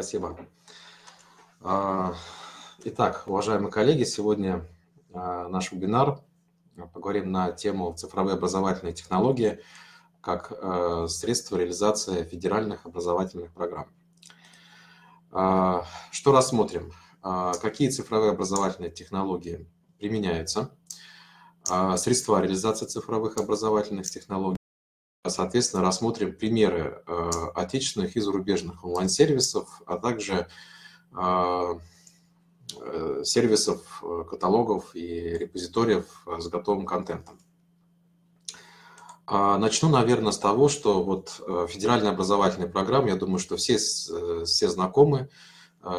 Спасибо. Итак, уважаемые коллеги, сегодня наш вебинар. Поговорим на тему цифровые образовательные технологии как средство реализации федеральных образовательных программ. Что рассмотрим? Какие цифровые образовательные технологии применяются, средства реализации цифровых образовательных технологий. Соответственно, рассмотрим примеры отечественных и зарубежных онлайн-сервисов, а также сервисов, каталогов и репозиториев с готовым контентом. Начну, наверное, с того, что вот федеральная образовательная программа, я думаю, что все знакомы.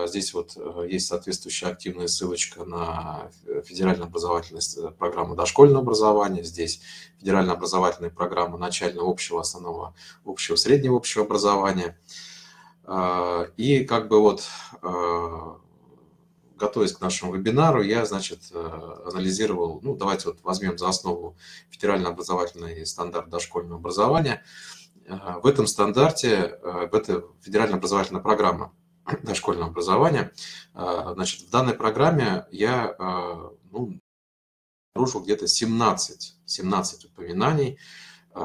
Здесь вот есть соответствующая активная ссылочка на федеральную образовательную программу дошкольного образования, здесь федеральная образовательная программа начального, общего, основного, общего, среднего, общего образования. И как бы вот, готовясь к нашему вебинару, я, значит, анализировал, ну, давайте вот возьмем за основу федерально-образовательный стандарт дошкольного образования. В этом стандарте, в этой федерально-образовательная программа дошкольного образования, значит, в данной программе я обнаружил где-то 17 упоминаний,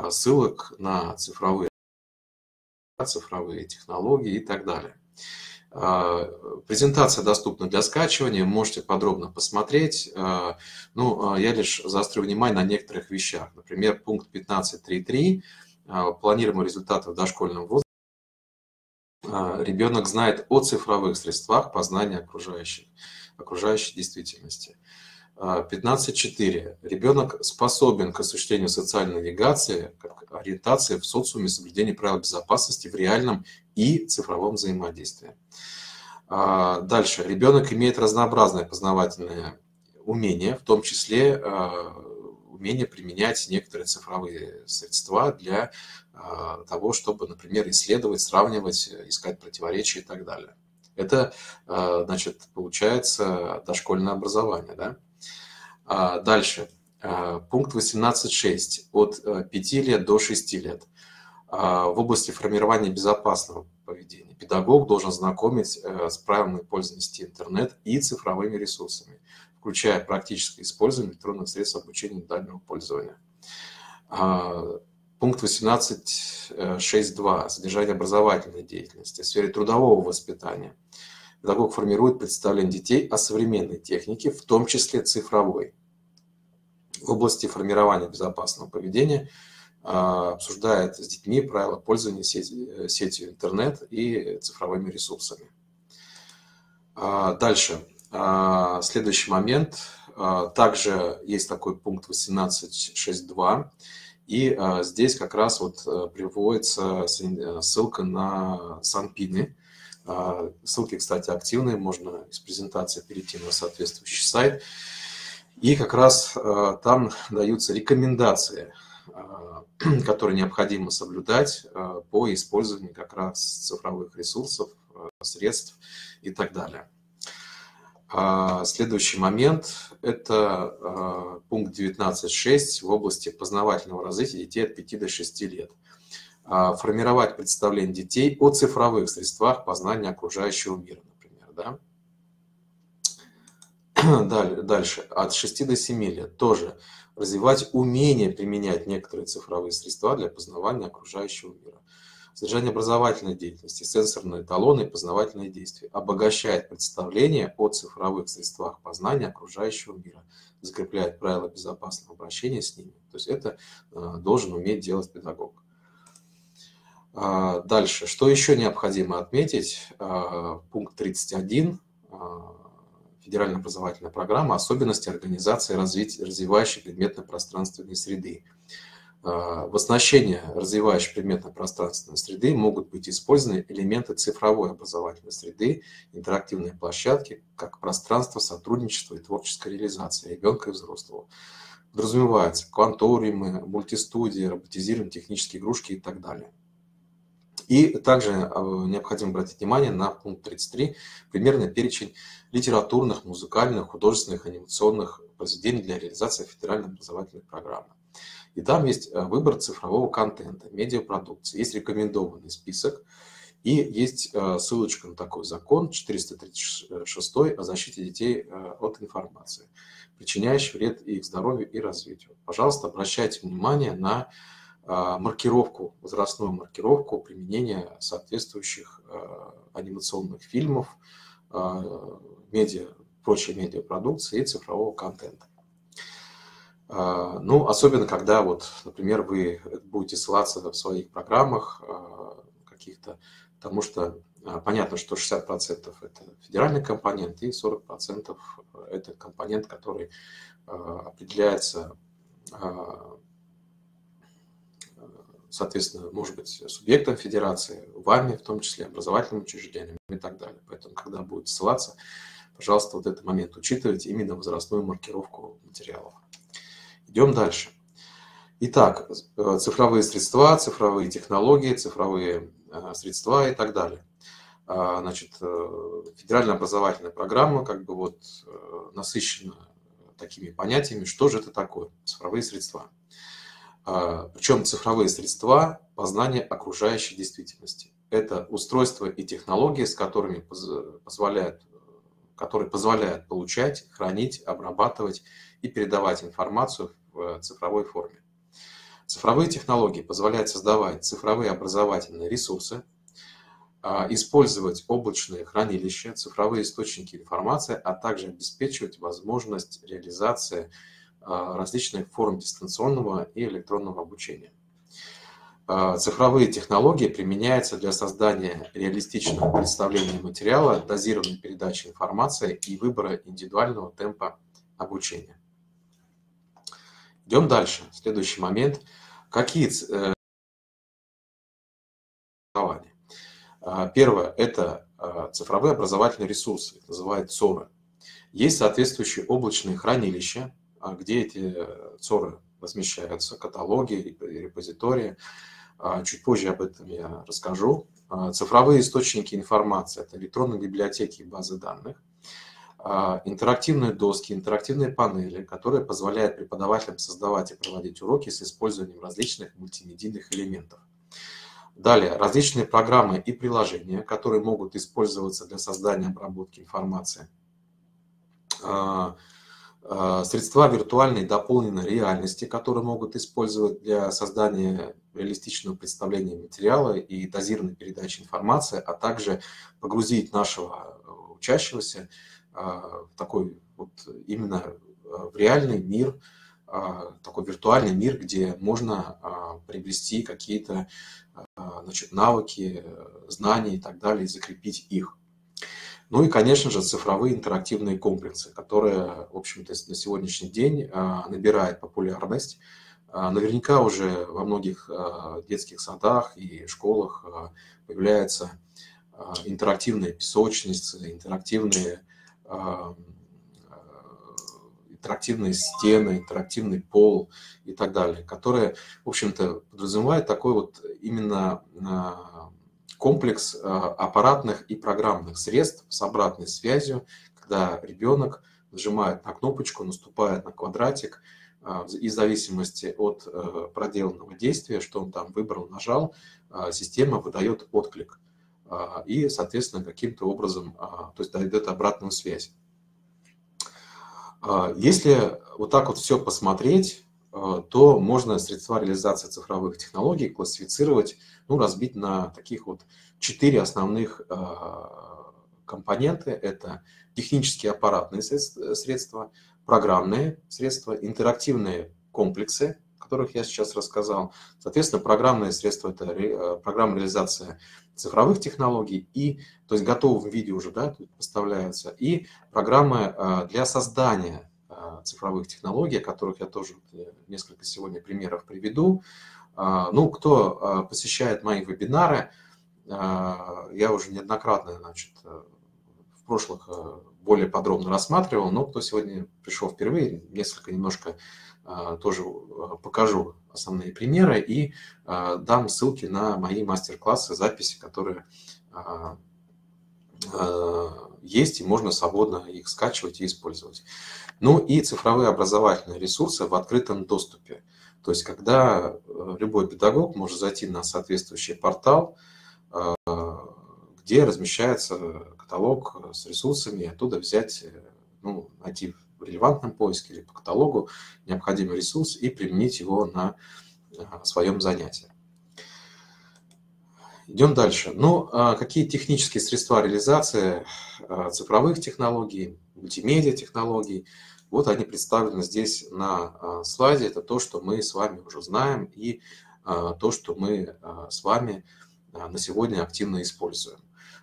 ссылок на цифровые технологии и так далее. Презентация доступна для скачивания, можете подробно посмотреть. Ну, я лишь заострю внимание на некоторых вещах. Например, пункт 15.3.3 «Планируемые результаты в дошкольном возрасте». Ребенок знает о цифровых средствах познания окружающей действительности. 15.4. Ребенок способен к осуществлению социальной навигации, как ориентации в социуме, соблюдению правил безопасности в реальном и цифровом взаимодействии. Дальше. Ребенок имеет разнообразные познавательные умения, в том числе умение применять некоторые цифровые средства для того, чтобы, например, исследовать, сравнивать, искать противоречия и так далее. Это, значит, получается дошкольное образование, да? Дальше, пункт 18.6, от 5 лет до 6 лет. В области формирования безопасного поведения педагог должен знакомить с правилами пользования интернет и цифровыми ресурсами, включая практическое использование электронных средств обучения дальнего пользования. Пункт 18.6.2. Содержание образовательной деятельности в сфере трудового воспитания. Педагог формирует представление детей о современной технике, в том числе цифровой. В области формирования безопасного поведения обсуждает с детьми правила пользования сетью интернет и цифровыми ресурсами. Дальше. Следующий момент. Также есть такой пункт 18.6.2. И здесь как раз вот приводится ссылка на СанПиНы. Ссылки, кстати, активные, можно из презентации перейти на соответствующий сайт. И как раз там даются рекомендации, которые необходимо соблюдать по использованию как раз цифровых ресурсов, средств и так далее. Следующий момент – это пункт 19.6 в области познавательного развития детей от 5 до 6 лет. Формировать представление детей о цифровых средствах познания окружающего мира, например. Да? Дальше. От 6 до 7 лет тоже развивать умение применять некоторые цифровые средства для познавания окружающего мира. Содержание образовательной деятельности, сенсорные эталоны и познавательные действия обогащает представление о цифровых средствах познания окружающего мира, закрепляет правила безопасного обращения с ними. То есть это должен уметь делать педагог. Дальше. Что еще необходимо отметить? Пункт 31. Федеральная образовательная программа. Особенности организации развивающей предметно-пространственной среды. В оснащение развивающей предметно-пространственной среды могут быть использованы элементы цифровой образовательной среды, интерактивные площадки, как пространство сотрудничества и творческой реализации ребенка и взрослого. Подразумеваются кванториумы, мультистудии, роботизированные технические игрушки и так далее. И также необходимо обратить внимание на пункт 33, примерный перечень литературных, музыкальных, художественных, анимационных произведений для реализации федеральной образовательной программы. И там есть выбор цифрового контента, медиапродукции, есть рекомендованный список И есть ссылочка на такой закон 436 о защите детей от информации, причиняющей вред их здоровью и развитию. Пожалуйста, обращайте внимание на маркировку, возрастную маркировку применения соответствующих анимационных фильмов, медиа, прочей медиапродукции и цифрового контента. Ну, особенно, когда, вот, например, вы будете ссылаться в своих программах каких-то, потому что понятно, что 60% это федеральный компонент и 40% это компонент, который определяется, соответственно, может быть, субъектом федерации, вами, в том числе образовательным учреждением и так далее. Поэтому, когда будете ссылаться, пожалуйста, вот этот момент учитывайте, именно возрастную маркировку материалов. Идем дальше. Итак, цифровые средства, цифровые технологии, цифровые средства и так далее. Значит, федеральная образовательная программа как бы вот насыщена такими понятиями, что же это такое, цифровые средства. Причем цифровые средства познания окружающей действительности. Это устройства и технологии, с которыми которые позволяют получать, хранить, обрабатывать и передавать информацию в цифровой форме. Цифровые технологии позволяют создавать цифровые образовательные ресурсы, использовать облачные хранилища, цифровые источники информации, а также обеспечивать возможность реализации различных форм дистанционного и электронного обучения. Цифровые технологии применяются для создания реалистичного представления материала, дозированной передачи информации и выбора индивидуального темпа обучения. Идем дальше. Следующий момент. Какие образования? Первое – это цифровые образовательные ресурсы, их называют ЦОРы. Есть соответствующие облачные хранилища, где эти ЦОРы размещаются, каталоги, репозитории. Чуть позже об этом я расскажу. Цифровые источники информации – это электронные библиотеки и базы данных. Интерактивные доски, интерактивные панели, которые позволяют преподавателям создавать и проводить уроки с использованием различных мультимедийных элементов. Далее, различные программы и приложения, которые могут использоваться для создания и обработки информации. Средства виртуальной и дополненной реальности, которые могут использовать для создания реалистичного представления материала и дозированной передачи информации, а также погрузить нашего учащегося в такой вот именно в реальный мир, такой виртуальный мир, где можно приобрести какие-то навыки, знания и так далее, и закрепить их. Ну и, конечно же, цифровые интерактивные комплексы, которые, в общем-то, на сегодняшний день набирают популярность. Наверняка уже во многих детских садах и школах появляются интерактивные песочницы, интерактивные стены, интерактивный пол и так далее, которые, в общем-то, подразумевают такой вот именно комплекс аппаратных и программных средств с обратной связью, когда ребенок нажимает на кнопочку, наступает на квадратик, и в зависимости от проделанного действия, что он там выбрал, нажал, система выдает отклик и, соответственно, каким-то образом, то есть дает обратную связь. Если вот так вот все посмотреть, то можно средства реализации цифровых технологий классифицировать, ну, разбить на таких вот 4 основных компоненты. Это технические аппаратные средства, программные средства, интерактивные комплексы, о которых я сейчас рассказал. Соответственно, программные средства – это программа реализации цифровых технологий, и, то есть в готовом виде уже, да, тут поставляются, и программы для создания цифровых технологий, о которых я тоже несколько сегодня примеров приведу. Ну, кто посещает мои вебинары, я уже неоднократно, значит, в прошлых более подробно рассматривал, но кто сегодня пришел впервые, немножко тоже покажу основные примеры и дам ссылки на мои мастер-классы, записи, которые есть, и можно свободно их скачивать и использовать. Ну и цифровые образовательные ресурсы в открытом доступе. То есть когда любой педагог может зайти на соответствующий портал, где размещается каталог с ресурсами, оттуда взять, ну, найти в релевантном поиске или по каталогу необходимый ресурс и применить его на своем занятии. Идем дальше. Ну, какие технические средства реализации цифровых технологий, мультимедиа технологий, вот они представлены здесь на слайде. Это то, что мы с вами уже знаем, и то, что мы с вами на сегодня активно используем.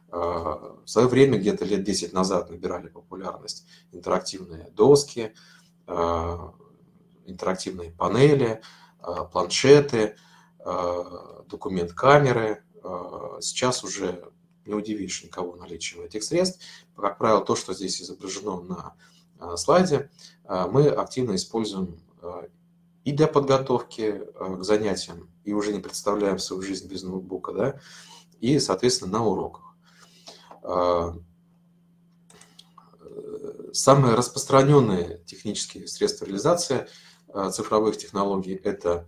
В свое время, где-то лет 10 назад, набирали популярность интерактивные доски, интерактивные панели, планшеты, документ-камеры. Сейчас уже не удивишь никого наличием этих средств. Как правило, то, что здесь изображено на слайде, мы активно используем и для подготовки к занятиям, и уже не представляем свою жизнь без ноутбука, да, и, соответственно, на уроках. Самые распространенные технические средства реализации цифровых технологий – это,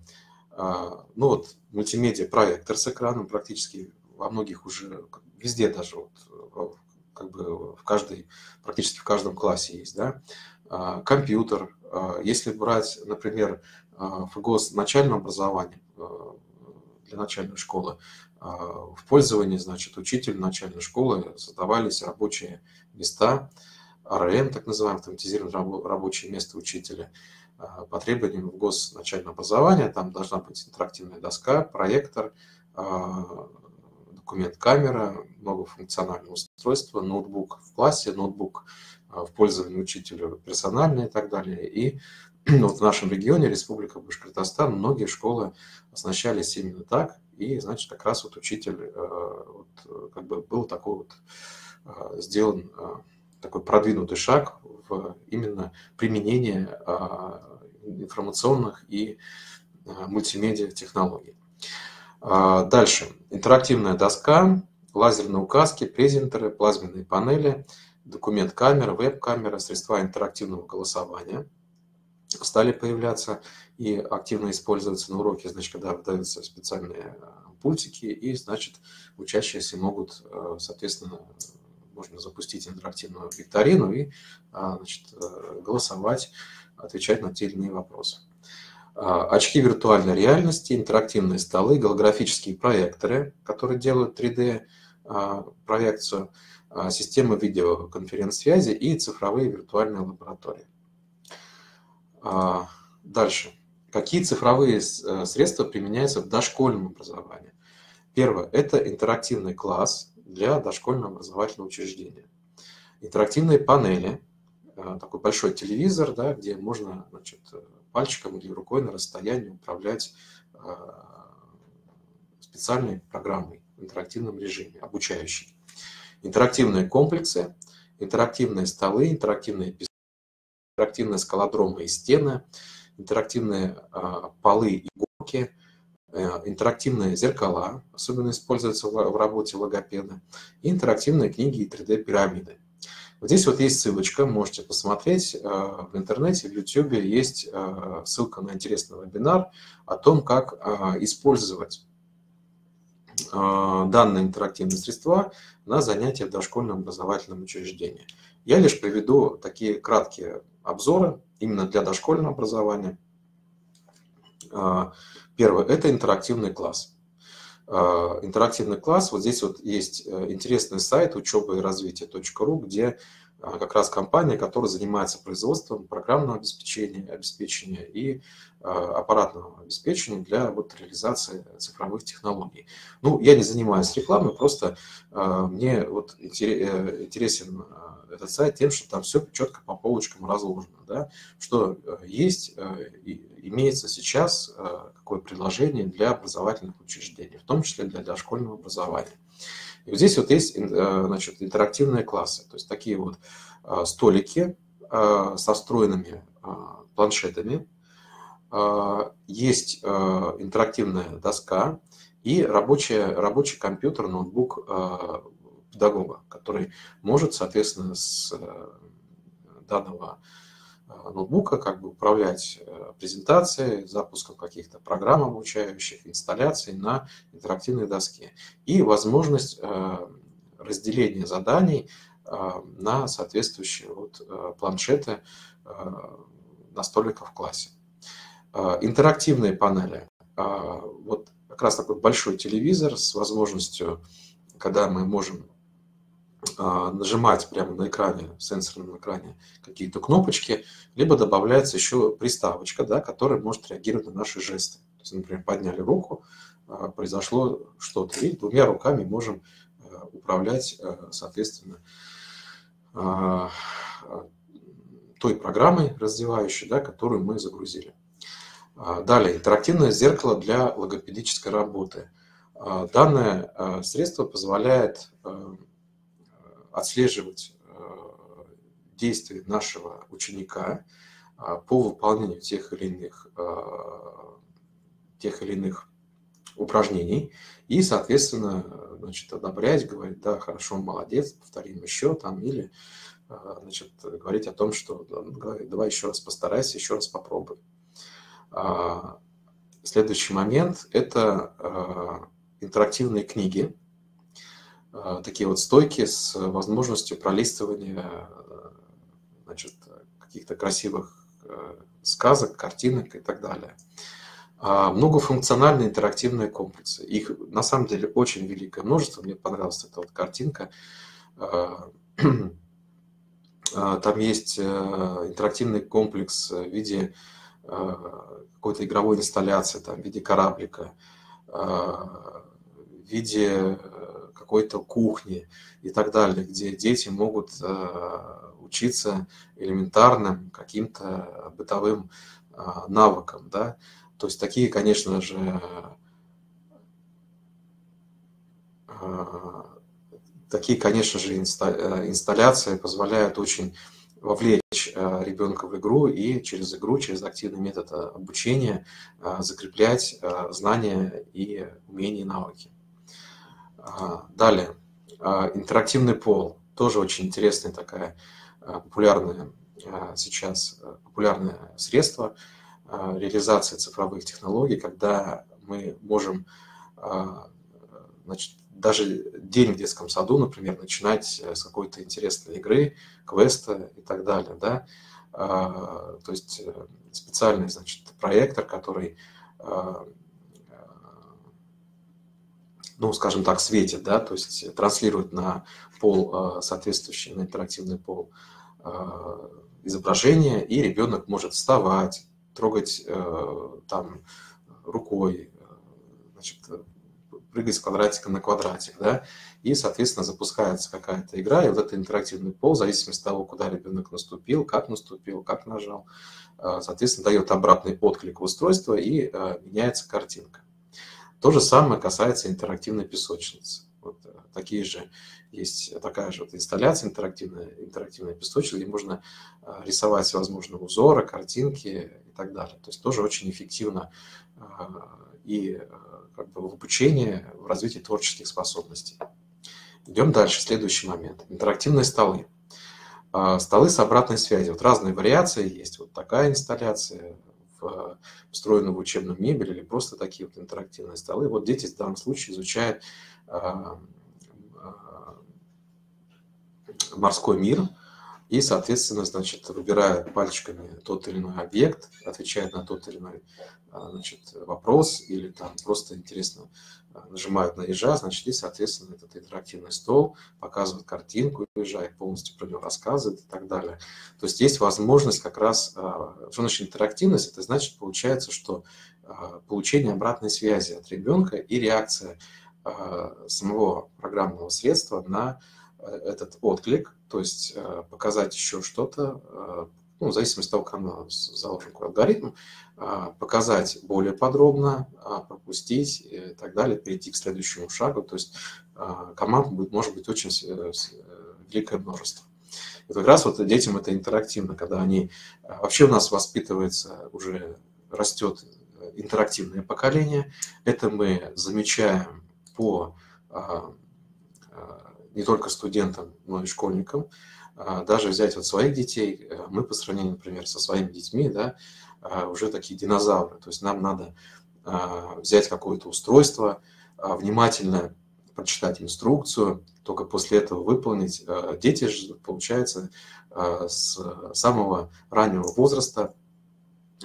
ну, вот, мультимедиа-проектор с экраном, практически во многих уже, везде даже, вот, как бы в каждой, практически в каждом классе есть, да? Компьютер. Если брать, например, ФГОС начального образования для начальной школы, в пользовании, значит, учителю начальной школы создавались рабочие места, РМ, так называемое, автоматизированное рабочее место учителя. По требованиям в гос. Начального образования там должна быть интерактивная доска, проектор, документ-камера, многофункциональное устройство, ноутбук в классе, ноутбук в пользовании учителю персональный и так далее. И вот в нашем регионе, Республика Башкортостан, многие школы оснащались именно так. И, значит, как раз вот учитель, вот, как бы был такой вот, сделан такой продвинутый шаг в именно применение информационных и мультимедиа технологий. Дальше. Интерактивная доска, лазерные указки, презентеры, плазменные панели, документ-камера, веб-камера, средства интерактивного голосования стали появляться и активно использоваться на уроке, значит, когда выдаются специальные пультики, и, значит, учащиеся могут, соответственно, можно запустить интерактивную викторину и, значит, голосовать, отвечать на те или иные вопросы. Очки виртуальной реальности, интерактивные столы, голографические проекторы, которые делают 3D-проекцию, системы видеоконференц-связи и цифровые виртуальные лаборатории. Дальше. Какие цифровые средства применяются в дошкольном образовании? Первое – это интерактивный класс для дошкольного образовательного учреждения. Интерактивные панели, такой большой телевизор, да, где можно, значит, пальчиком или рукой на расстоянии управлять специальной программой в интерактивном режиме, обучающей. Интерактивные комплексы, интерактивные столы, интерактивные писатели, интерактивные скалодромы и стены, интерактивные полы и горки, интерактивные зеркала, особенно используются в работе логопеда, и интерактивные книги и 3D-пирамиды. Вот здесь вот есть ссылочка, можете посмотреть. В интернете, в YouTube есть ссылка на интересный вебинар о том, как использовать данные интерактивные средства на занятия в дошкольном образовательном учреждении. Я лишь приведу такие краткие обзоры именно для дошкольного образования. Первое – это интерактивный класс. Интерактивный класс, вот здесь вот есть интересный сайт учеба и развитие.ру, где как раз компания, которая занимается производством программного обеспечения и аппаратного обеспечения для вот реализации цифровых технологий. Ну, я не занимаюсь рекламой, просто мне вот интересен этот сайт тем, что там все четко по полочкам разложено, да? Что есть, имеется сейчас, какое предложение для образовательных учреждений, в том числе для дошкольного образования. И вот здесь вот есть, значит, интерактивные классы, то есть такие вот столики со встроенными планшетами, есть интерактивная доска и рабочий компьютер, ноутбук педагога, который может, соответственно, с данного ноутбука, как бы управлять презентацией, запуском каких-то программ обучающих, инсталляций на интерактивной доске. И возможность разделения заданий на соответствующие планшеты настольников в классе. Интерактивные панели. Вот как раз такой большой телевизор с возможностью, когда мы можем нажимать прямо на экране, в сенсорном экране, какие-то кнопочки, либо добавляется еще приставочка, да, которая может реагировать на наши жесты. То есть, например, подняли руку, произошло что-то, и двумя руками можем управлять, соответственно, той программой раздевающей, да, которую мы загрузили. Далее, интерактивное зеркало для логопедической работы. Данное средство позволяет отслеживать действия нашего ученика по выполнению тех или иных упражнений и, соответственно, значит, одобрять, говорить, да, хорошо, молодец, повторим еще, там, или, значит, говорить о том, что давай еще раз постарайся, еще раз попробуй. Следующий момент – это интерактивные книги, такие вот стойки с возможностью пролистывания, значит, каких-то красивых сказок, картинок и так далее. Многофункциональные интерактивные комплексы. Их на самом деле очень великое множество. Мне понравилась эта вот картинка. Там есть интерактивный комплекс в виде какой-то игровой инсталляции, там, в виде кораблика, в виде какой-то кухни и так далее, где дети могут учиться элементарным каким-то бытовым навыкам, да. То есть такие, конечно же, инсталляции позволяют очень вовлечь ребенка в игру, через активный метод обучения закреплять знания и умения и навыки. Далее, интерактивный пол. Тоже очень интересное такое популярное средство реализации цифровых технологий, когда мы можем, значит, даже день в детском саду, например, начинать с какой-то интересной игры, квеста и так далее, да? То есть специальный, значит, проектор, который, ну, скажем так, светит, да, то есть транслирует на пол, соответствующий, на интерактивный пол, изображение, и ребенок может вставать, трогать там рукой, значит, прыгать с квадратика на квадратик, да, и, соответственно, запускается какая-то игра, и вот этот интерактивный пол, в зависимости от того, куда ребенок наступил, как нажал, соответственно, дает обратный отклик в устройство, и меняется картинка. То же самое касается интерактивной песочницы. Вот такие же есть, такая же вот инсталляция интерактивная песочница, где можно рисовать всевозможные узоры, картинки и так далее. То есть тоже очень эффективно и как бы в обучении, в развитии творческих способностей. Идем дальше. Следующий момент. Интерактивные столы. Столы с обратной связью. Вот разные вариации есть. Вот такая инсталляция, встроенную в учебную мебель, или просто такие вот интерактивные столы. Вот дети в данном случае изучают морской мир и, соответственно, значит, выбирают пальчиками тот или иной объект, отвечают на тот или иной, значит, вопрос, или там просто интересно нажимают на ежа, значит, и, соответственно, этот интерактивный стол показывает картинку ежа и полностью про него рассказывает и так далее. То есть есть возможность как раз, что значит интерактивность, это значит, получается, что получение обратной связи от ребенка и реакция самого программного средства на этот отклик, то есть показать еще что-то, ну, в зависимости от того, как заложен алгоритм, показать более подробно, пропустить и так далее, перейти к следующему шагу. То есть команд может быть очень великое множество. И как раз вот детям это интерактивно, когда они... Вообще у нас воспитывается, уже растет интерактивное поколение. Это мы замечаем по не только студентам, но и школьникам. Даже взять вот своих детей, мы по сравнению, например, со своими детьми, да, уже такие динозавры. То есть нам надо взять какое-то устройство, внимательно прочитать инструкцию, только после этого выполнить. Дети же, получается, с самого раннего возраста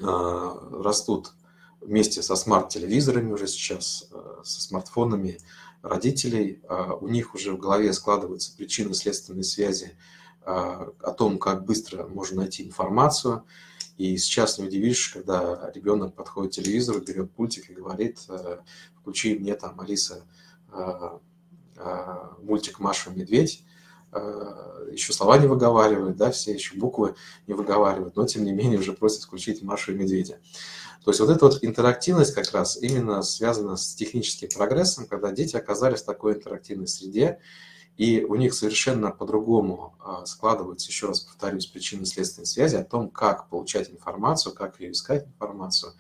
растут вместе со смарт-телевизорами уже сейчас, со смартфонами родителей. У них уже в голове складываются причинно-следственные связи о том, как быстро можно найти информацию. И сейчас не удивишь, когда ребенок подходит к телевизору, берет пультик и говорит: включи мне там, Алиса, мультик «Маша и медведь». Еще слова не выговаривают, да, все еще буквы не выговаривают, но тем не менее уже просят включить «Машу и медведя». То есть вот эта вот интерактивность как раз именно связана с техническим прогрессом, когда дети оказались в такой интерактивной среде, и у них совершенно по-другому складываются, еще раз повторюсь, причинно-следственные связи о том, как получать информацию, как ее искать информацию.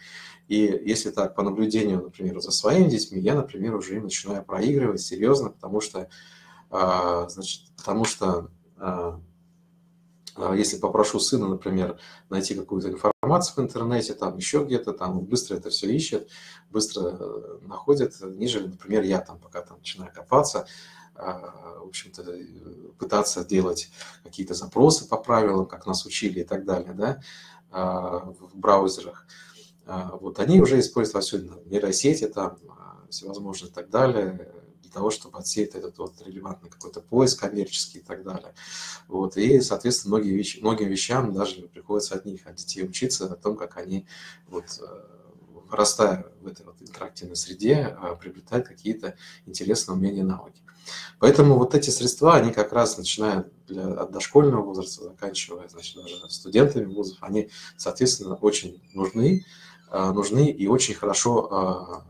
И если так, по наблюдению, например, за своими детьми, я, например, уже им начинаю проигрывать серьезно, потому что если попрошу сына, например, найти какую-то информацию в интернете, там еще где-то, там быстро это все ищет, быстро находит, нежели, например, я там пока там начинаю копаться, в общем-то, пытаться делать какие-то запросы по правилам, как нас учили и так далее, да, в браузерах. Вот они уже используют во всем нейросети, там, всевозможные и так далее, для того, чтобы отсеять этот вот релевантный какой-то поиск коммерческий и так далее. Вот. И, соответственно, многим вещам даже приходится от детей учиться о том, как они, вот, вырастая в этой вот интерактивной среде, приобретают какие-то интересные умения и навыки. Поэтому вот эти средства, они как раз, начиная от дошкольного возраста, заканчивая, значит, даже студентами вузов, они, соответственно, очень нужны и очень хорошо,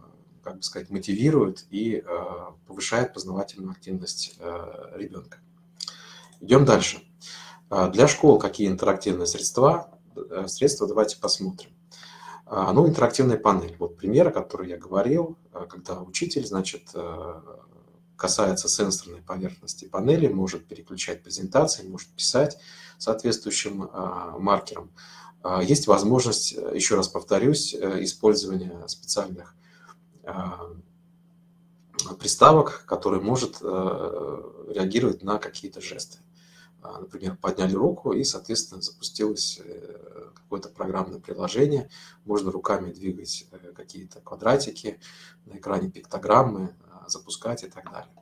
как бы сказать, мотивируют и повышают познавательную активность ребенка. Идем дальше. Для школ какие интерактивные средства, давайте посмотрим. Ну, интерактивная панель. Вот пример, о котором я говорил, когда учитель, значит, касается сенсорной поверхности панели, может переключать презентации, может писать соответствующим маркером. Есть возможность, еще раз повторюсь, использования специальных приставок, которые может реагировать на какие-то жесты. Например, подняли руку и, соответственно, запустилось какое-то программное приложение. Можно руками двигать какие-то квадратики, на экране пиктограммы запускать и так далее.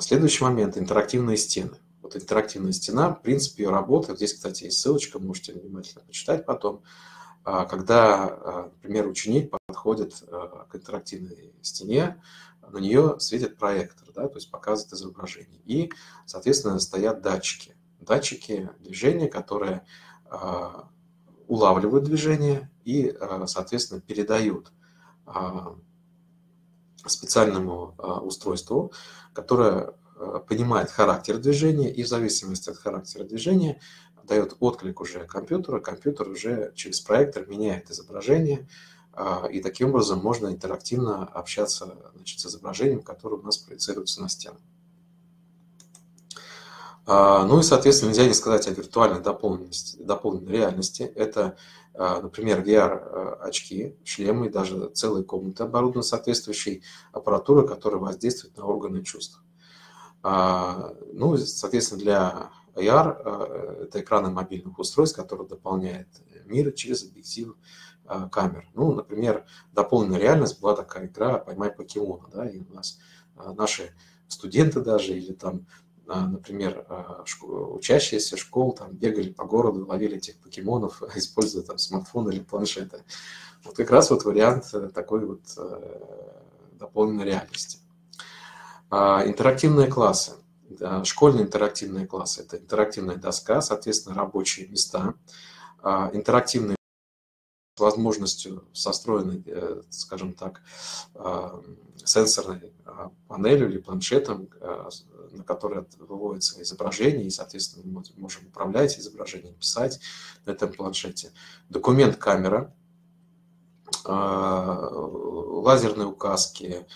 Следующий момент – интерактивные стены. Вот интерактивная стена, в принципе, ее работа. Здесь, кстати, есть ссылочка, можете внимательно почитать потом. Когда, например, ученик подходит к интерактивной стене, на нее светит проектор, да, то есть показывает изображение. И, соответственно, стоят датчики. Датчики движения, которые улавливают движение и, соответственно, передают специальному устройству, которое понимает характер движения и в зависимости от характера движения дает отклик уже компьютеру, компьютер уже через проектор меняет изображение, и таким образом можно интерактивно общаться, значит, с изображением, которое у нас проецируется на стену. Ну и, соответственно, нельзя не сказать о виртуальной дополненной реальности. Это, например, VR-очки, шлемы, даже целые комнаты оборудованы соответствующей аппаратурой, которая воздействует на органы чувств. Ну, соответственно, для AR это экраны мобильных устройств, которые дополняют мир через объектив камер. Ну, например, дополненная реальность была такая игра «Поймай покемона», да, и у нас наши студенты даже или там, например, учащиеся школ там бегали по городу, ловили этих покемонов, используя там смартфоны или планшеты. Вот как раз вот вариант такой вот дополненной реальности. Интерактивные классы. Школьные интерактивные классы – это интерактивная доска, соответственно, рабочие места, интерактивные с возможностью состроенной, скажем так, сенсорной панелью или планшетом, на который выводится изображение, и, соответственно, мы можем управлять изображением, писать на этом планшете. Документ-камера, лазерные указки,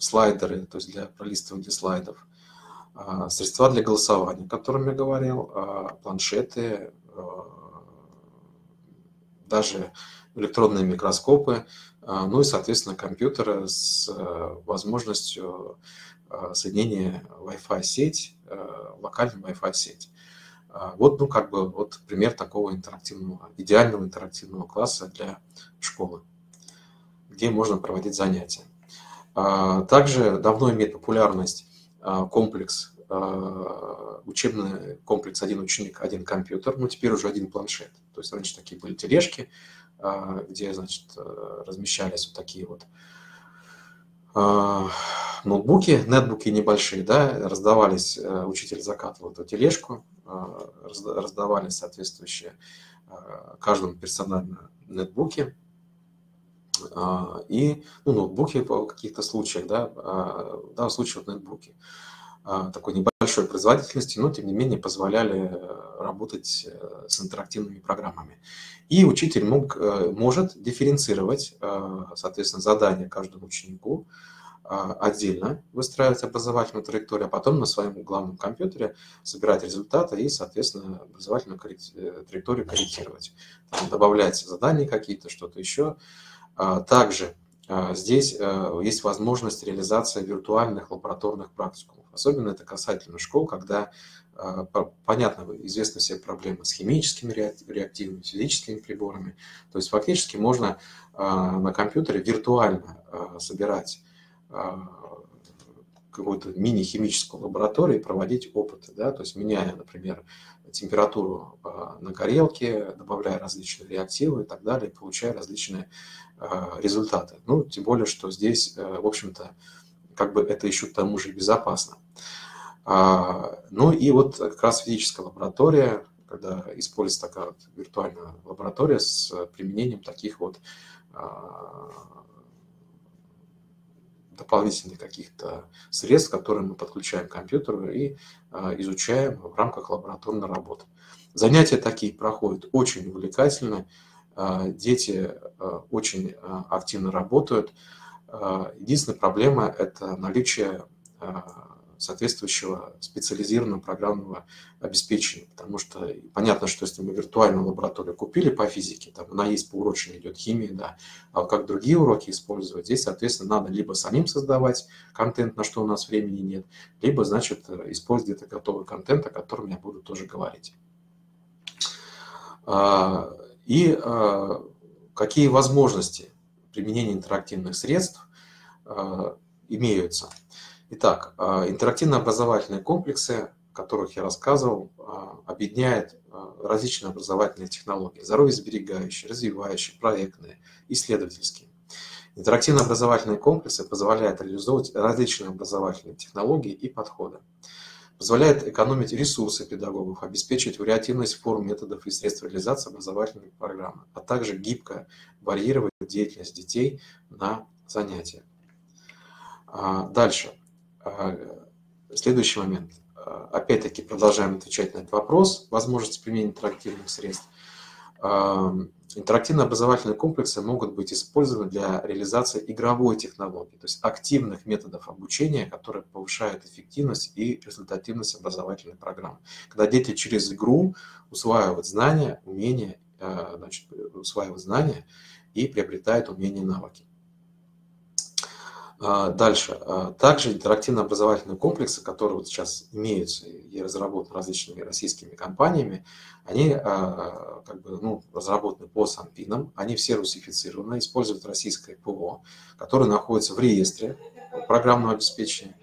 слайдеры, то есть для пролистывания слайдов, средства для голосования, о котором я говорил, планшеты, даже электронные микроскопы, ну и, соответственно, компьютеры с возможностью соединения Wi-Fi сеть, локальной Wi-Fi сеть. Вот, ну, как бы, вот пример такого интерактивного, идеального интерактивного класса для школы, где можно проводить занятия. Также давно имеет популярность комплекс, учебный комплекс «Один ученик, один компьютер», ну, теперь уже один планшет. То есть раньше такие были тележки, где, значит, размещались вот такие вот ноутбуки, нетбуки небольшие, да, раздавались, учитель закатывал эту тележку, раздавали соответствующие каждому персонально нетбуки и, ну, ноутбуки в каких-то случаях, да, в случае вот нетбуки такой небольшой производительности, но тем не менее позволяли работать с интерактивными программами. И учитель может дифференцировать, соответственно, задания каждому ученику, отдельно выстраивать образовательную траекторию, а потом на своем главном компьютере собирать результаты и, соответственно, образовательную траекторию корректировать. Там добавляются задания какие-то, что-то еще. Также здесь есть возможность реализации виртуальных лабораторных практикумов. Особенно это касательно школ, когда, понятно, известны все проблемы с химическими реактивами, физическими приборами. То есть фактически можно на компьютере виртуально собирать какую-то мини-химическую лабораторию и проводить опыты, да, то есть меняя, например, температуру на горелке, добавляя различные реактивы и так далее, получая различные результаты. Ну, тем более, что здесь, в общем-то, как бы это еще к тому же безопасно. Ну и вот как раз физическая лаборатория, когда используется такая вот виртуальная лаборатория с применением таких вот дополнительных каких-то средств, которые мы подключаем к компьютеру и изучаем в рамках лабораторной работы. Занятия такие проходят очень увлекательно, дети очень активно работают. Единственная проблема – это наличие соответствующего специализированного программного обеспечения, потому что понятно, что если мы виртуальную лабораторию купили по физике, там она есть по урочной идет химия, да, а как другие уроки использовать, здесь, соответственно, надо либо самим создавать контент, на что у нас времени нет, либо, значит, использовать где-то готовый контент, о котором я буду тоже говорить. И какие возможности применения интерактивных средств имеются? Итак, интерактивно-образовательные комплексы, о которых я рассказывал, объединяют различные образовательные технологии: здоровьесберегающие, развивающие, проектные, исследовательские. Интерактивно-образовательные комплексы позволяют реализовывать различные образовательные технологии и подходы, позволяют экономить ресурсы педагогов, обеспечить вариативность форм, методов и средств реализации образовательной программы, а также гибко варьировать деятельность детей на занятиях. Дальше. Следующий момент. Опять-таки продолжаем отвечать на этот вопрос. Возможность применения интерактивных средств. Интерактивно-образовательные комплексы могут быть использованы для реализации игровой технологии, то есть активных методов обучения, которые повышают эффективность и результативность образовательной программы. Когда дети через игру усваивают знания, умения, значит, усваивают знания и приобретают умения и навыки. Дальше. Также интерактивно-образовательные комплексы, которые вот сейчас имеются и разработаны различными российскими компаниями, они как бы, ну, разработаны по СанПиНам, они все русифицированы, используют российское ПО, которое находится в реестре программного обеспечения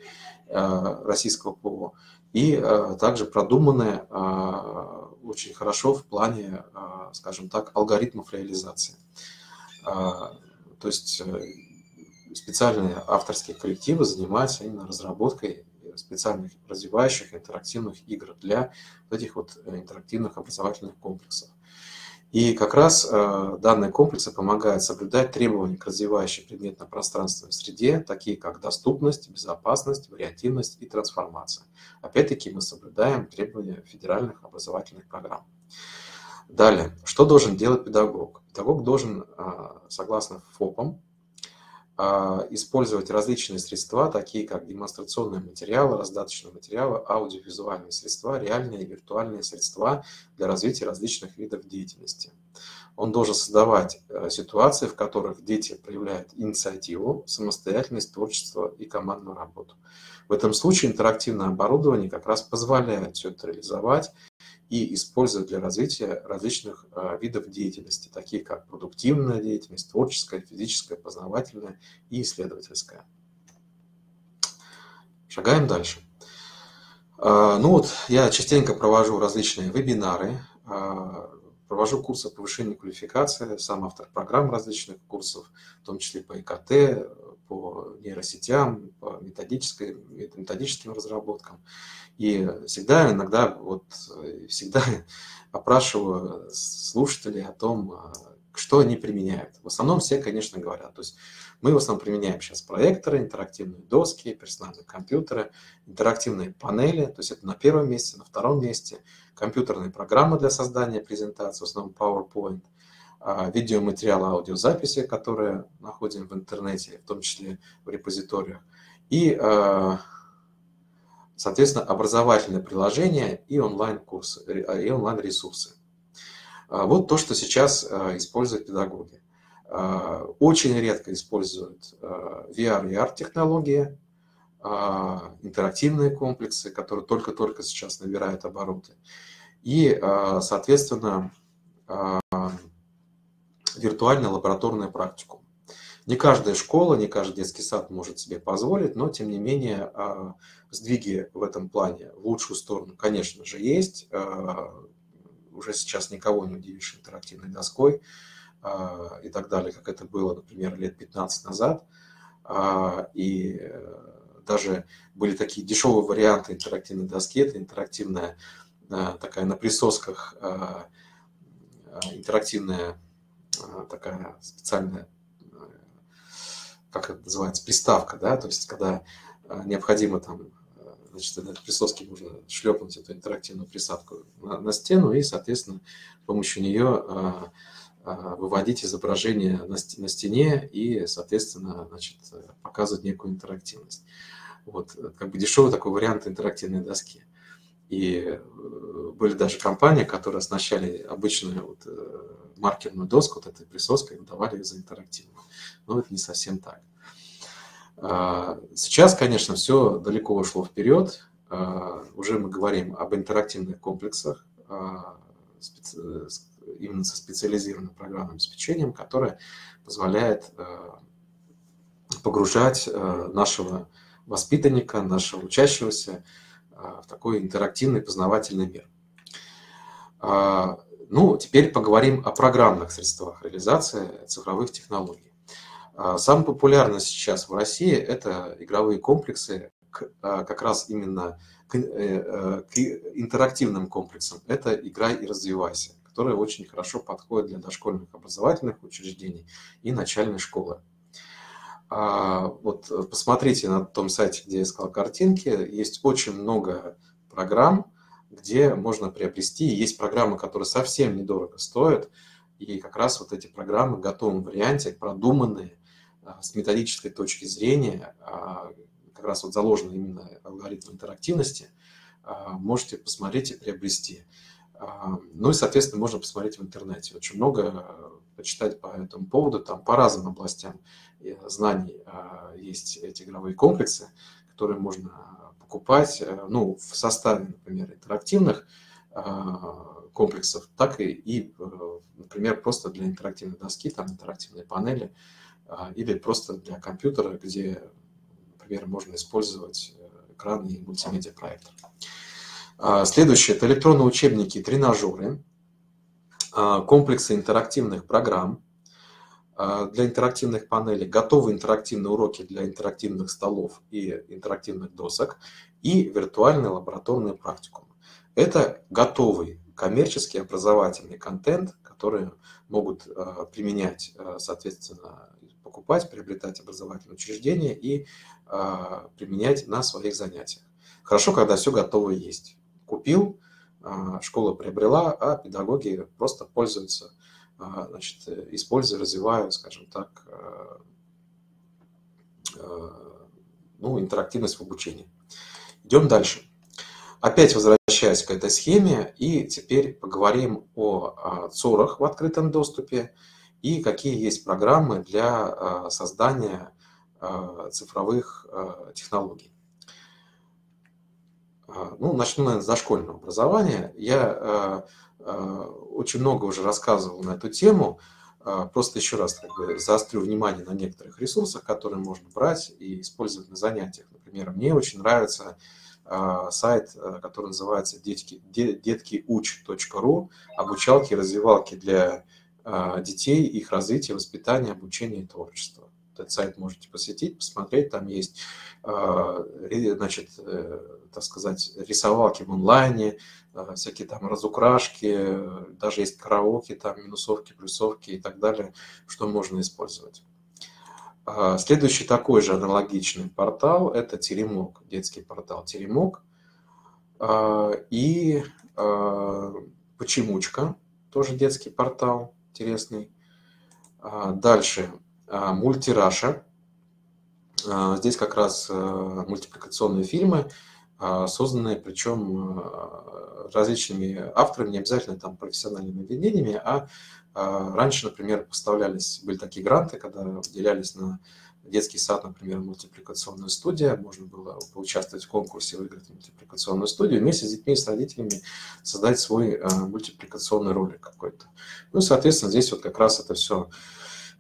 российского ПО, и также продуманы очень хорошо в плане, скажем так, алгоритмов реализации. То есть специальные авторские коллективы занимаются именно разработкой специальных развивающих интерактивных игр для этих вот интерактивных образовательных комплексов. И как раз данные комплексы помогают соблюдать требования к развивающей предметно-пространственной среде, такие как доступность, безопасность, вариативность и трансформация. Опять-таки мы соблюдаем требования федеральных образовательных программ. Далее, что должен делать педагог? Педагог должен, согласно ФОПам, использовать различные средства, такие как демонстрационные материалы, раздаточные материалы, аудиовизуальные средства, реальные и виртуальные средства для развития различных видов деятельности. Он должен создавать ситуации, в которых дети проявляют инициативу, самостоятельность, творчество и командную работу. В этом случае интерактивное оборудование как раз позволяет все это реализовать и использовать для развития различных видов деятельности, такие как продуктивная деятельность, творческая, физическая, познавательная и исследовательская. Шагаем дальше. Ну вот, я частенько провожу различные вебинары, провожу курсы повышения квалификации, сам автор программ различных курсов, в том числе по ИКТ, по нейросетям, по методическим разработкам. И всегда, иногда, вот всегда опрашиваю слушателей о том, что они применяют. В основном все, конечно, говорят. То есть мы в основном применяем сейчас проекторы, интерактивные доски, персональные компьютеры, интерактивные панели, то есть это на первом месте, на втором месте, компьютерные программы для создания презентации, в основном PowerPoint, видеоматериалы, аудиозаписи, которые находим в интернете, в том числе в репозиториях, и, соответственно, образовательные приложения и онлайн-курсы, и онлайн-ресурсы. Вот то, что сейчас используют педагоги. Очень редко используют VR и AR-технологии, интерактивные комплексы, которые только-только сейчас набирают обороты. И, соответственно, виртуальная лабораторная практика. Не каждая школа, не каждый детский сад может себе позволить, но, тем не менее, сдвиги в этом плане в лучшую сторону, конечно же, есть. Уже сейчас никого не удивишь интерактивной доской и так далее, как это было, например, лет 15 назад. И даже были такие дешевые варианты интерактивной доски. Это интерактивная такая на присосках, интерактивная такая специальная, как это называется, приставка, да, то есть когда необходимо там, значит, на присоске можно шлепнуть эту интерактивную присадку на стену и, соответственно, с помощью нее выводить изображение на стене и, соответственно, значит, показывать некую интерактивность. Вот, как бы дешевый такой вариант интерактивной доски. И были даже компании, которые оснащали обычную вот маркерную доску вот этой присоской и выдавали ее за интерактивную. Но это не совсем так. Сейчас, конечно, все далеко ушло вперед. Уже мы говорим об интерактивных комплексах, именно со специализированным программным обеспечением, которое позволяет погружать нашего воспитанника, нашего учащегося в такой интерактивный познавательный мир. Ну, теперь поговорим о программных средствах реализации цифровых технологий. Самое популярное сейчас в России – это игровые комплексы, как раз именно к интерактивным комплексам. Это «Играй и развивайся», которая очень хорошо подходит для дошкольных образовательных учреждений и начальной школы. Вот посмотрите на том сайте, где я искал картинки, есть очень много программ, где можно приобрести. Есть программы, которые совсем недорого стоят, и как раз вот эти программы в готовом варианте, продуманные, с методической точки зрения, как раз вот заложен именно алгоритм интерактивности, можете посмотреть и приобрести. Ну и, соответственно, можно посмотреть в интернете. Очень много почитать по этому поводу. Там по разным областям знаний есть эти игровые комплексы, которые можно покупать, ну, в составе, например, интерактивных комплексов, так и, например, просто для интерактивной доски, там интерактивные панели, или просто для компьютера, где, например, можно использовать экран и мультимедиапроектор. Следующее – это электронные учебники и тренажеры, комплексы интерактивных программ для интерактивных панелей, готовые интерактивные уроки для интерактивных столов и интерактивных досок и виртуальные лабораторные практикумы. Это готовый коммерческий образовательный контент, который могут применять, соответственно, покупать, приобретать образовательные учреждения и применять на своих занятиях. Хорошо, когда все готово есть. Купил, школа приобрела, а педагоги просто пользуются, значит, используя, развивая, скажем так, ну, интерактивность в обучении. Идем дальше. Опять возвращаясь к этой схеме, и теперь поговорим о ЦОРах в открытом доступе и какие есть программы для создания цифровых технологий. Ну, начну, наверное, с дошкольного образования. Я очень много уже рассказывал на эту тему. Просто еще раз заострю внимание на некоторых ресурсах, которые можно брать и использовать на занятиях. Например, мне очень нравится сайт, который называется деткиуч.ру. Обучалки и развивалки для детей, их развития, воспитания, обучения и творчества. Этот сайт можете посетить, посмотреть. Там есть, значит, так сказать, рисовалки в онлайне, всякие там разукрашки, даже есть караоке, там минусовки, плюсовки и так далее, что можно использовать. Следующий такой же аналогичный портал – это Теремок, детский портал Теремок. И Почемучка, тоже детский портал, интересный. Дальше Мульти-Раша. Здесь как раз мультипликационные фильмы, созданные причем различными авторами, не обязательно там профессиональными объединениями, а раньше, например, поставлялись, были такие гранты, когда выделялись на детский сад, например, мультипликационная студия, можно было поучаствовать в конкурсе, выиграть мультипликационную студию, вместе с детьми, с родителями создать свой мультипликационный ролик какой-то. Ну, соответственно, здесь вот как раз это все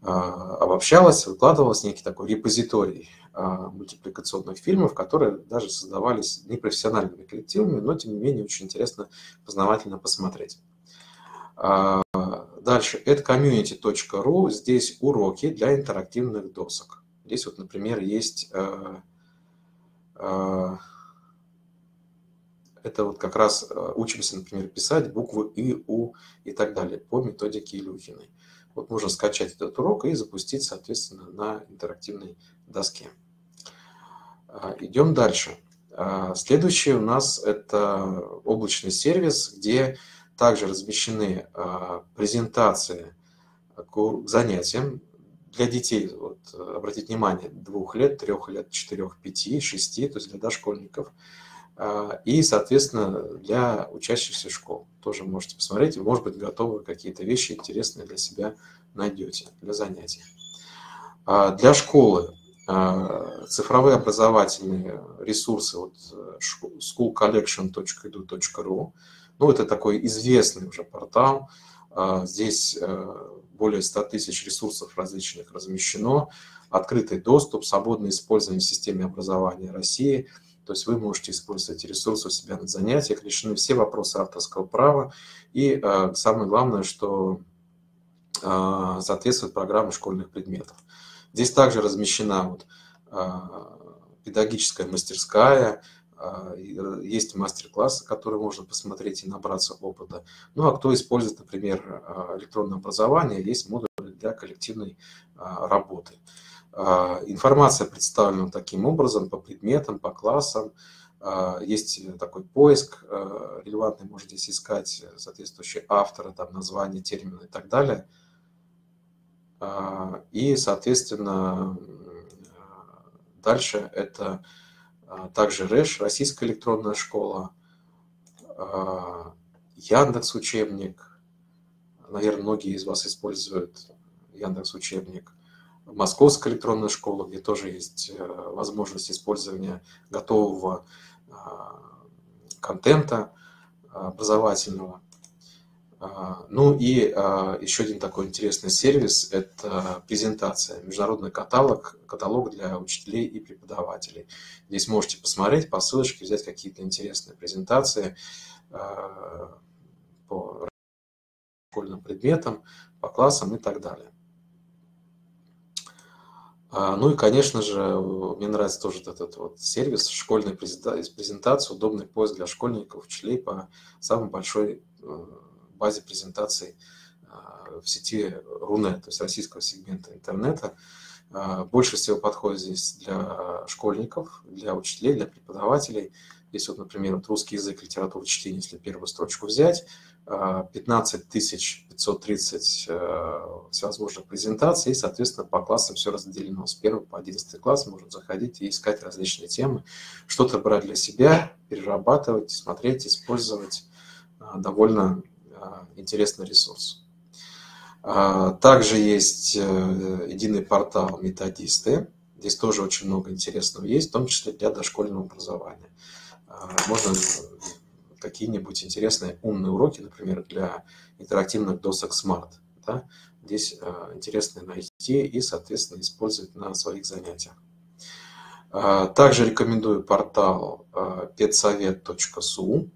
обобщалось, выкладывалось некий такой репозиторий мультипликационных фильмов, которые даже создавались непрофессиональными коллективами, но, тем не менее, очень интересно познавательно посмотреть. Дальше Edcommunity.ru. Здесь уроки для интерактивных досок. Здесь вот, например, есть... Это вот как раз учимся, например, писать буквы И, У и так далее по методике Илюхиной. Вот можно скачать этот урок и запустить, соответственно, на интерактивной доске. Идем дальше. Следующий у нас это облачный сервис, где также размещены презентации к занятиям для детей. Вот, обратите внимание, 2 лет, 3 лет, 4, 5, 6, то есть для дошкольников. И, соответственно, для учащихся школ. Тоже можете посмотреть, может быть, готовы какие-то вещи интересные для себя найдете, для занятий. Для школы цифровые образовательные ресурсы вот, schoolcollection.edu.ru. Ну, это такой известный уже портал. Здесь более 100 тысяч ресурсов различных размещено. Открытый доступ, свободное использование в системе образования России. То есть вы можете использовать эти ресурсы у себя на занятиях, решены все вопросы авторского права. И самое главное, что соответствует программе школьных предметов. Здесь также размещена вот, педагогическая мастерская, есть мастер-классы, которые можно посмотреть и набраться опыта. Ну а кто использует, например, электронное образование, есть модуль для коллективной работы. Информация представлена таким образом по предметам, по классам. Есть такой поиск релевантный, можете здесь искать соответствующие авторы, там названия, термины и так далее. И, соответственно, дальше это также РЭШ, Российская электронная школа, Яндекс Учебник. Наверное, многие из вас используют Яндекс Учебник. Московская электронная школа, где тоже есть возможность использования готового контента образовательного. Ну и еще один такой интересный сервис – это презентация, международный каталог для учителей и преподавателей. Здесь можете посмотреть по ссылочке, взять какие-то интересные презентации по школьным предметам, по классам и так далее. Ну и, конечно же, мне нравится тоже этот вот сервис школьной презентации, удобный поиск для школьников, учителей по самой большой базе презентаций в сети Рунет, то есть российского сегмента интернета. больше всего подходит здесь для школьников, для учителей, для преподавателей. Здесь вот, например, вот русский язык, литература, чтение, если первую строчку взять, 15 530 всевозможных презентаций, и, соответственно, по классам все разделено. С 1 по 11 класс можно заходить и искать различные темы, что-то брать для себя, перерабатывать, смотреть, использовать. Довольно интересный ресурс. Также есть единый портал «Методисты». Здесь тоже очень много интересного есть, в том числе для дошкольного образования. Можно какие-нибудь интересные умные уроки, например, для интерактивных досок Smart. Да? Здесь интересно найти и, соответственно, использовать на своих занятиях. Также рекомендую портал педсовет.су.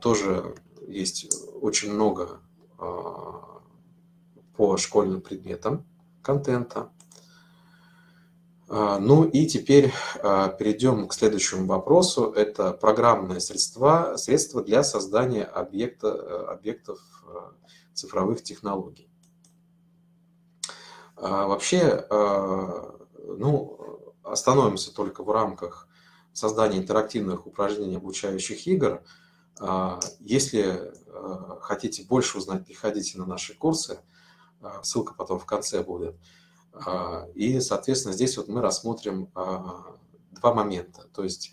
Тоже есть очень много по школьным предметам контента. Ну и теперь перейдем к следующему вопросу. Это программные средства для создания объектов цифровых технологий. Вообще, ну, остановимся только в рамках создания интерактивных упражнений обучающих игр. Если хотите больше узнать, приходите на наши курсы. Ссылка потом в конце будет. И, соответственно, здесь вот мы рассмотрим два момента. То есть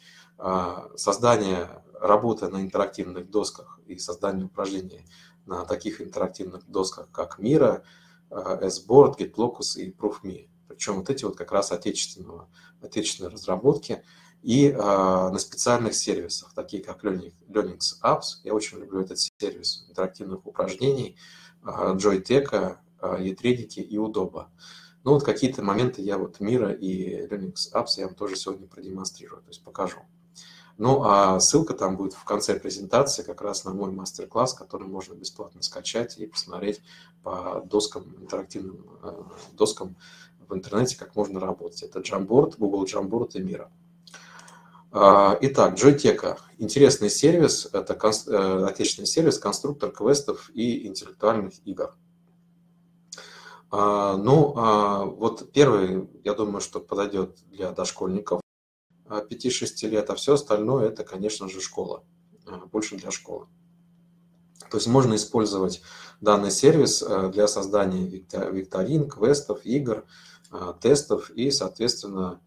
создание работы на интерактивных досках и создание упражнений на таких интерактивных досках, как Miro, S-Board, GitLocus и Proof.me. Причем вот эти вот как раз отечественные разработки. И на специальных сервисах, такие как LearningApps. Я очень люблю этот сервис интерактивных упражнений, Joyteka, e-training и Udoba. Ну вот какие-то моменты я вот Miro и LearningApps я вам тоже сегодня продемонстрирую, то есть покажу. Ну а ссылка там будет в конце презентации как раз на мой мастер-класс, который можно бесплатно скачать и посмотреть по доскам, интерактивным доскам в интернете, как можно работать. Это Jamboard, Google Jamboard и Miro. Итак, Joyteka. Интересный сервис, это отечественный сервис, конструктор квестов и интеллектуальных игр. Ну, вот первый, я думаю, что подойдет для дошкольников 5-6 лет, а все остальное это, конечно же, школа, больше для школы. То есть можно использовать данный сервис для создания викторин, квестов, игр, тестов и, соответственно,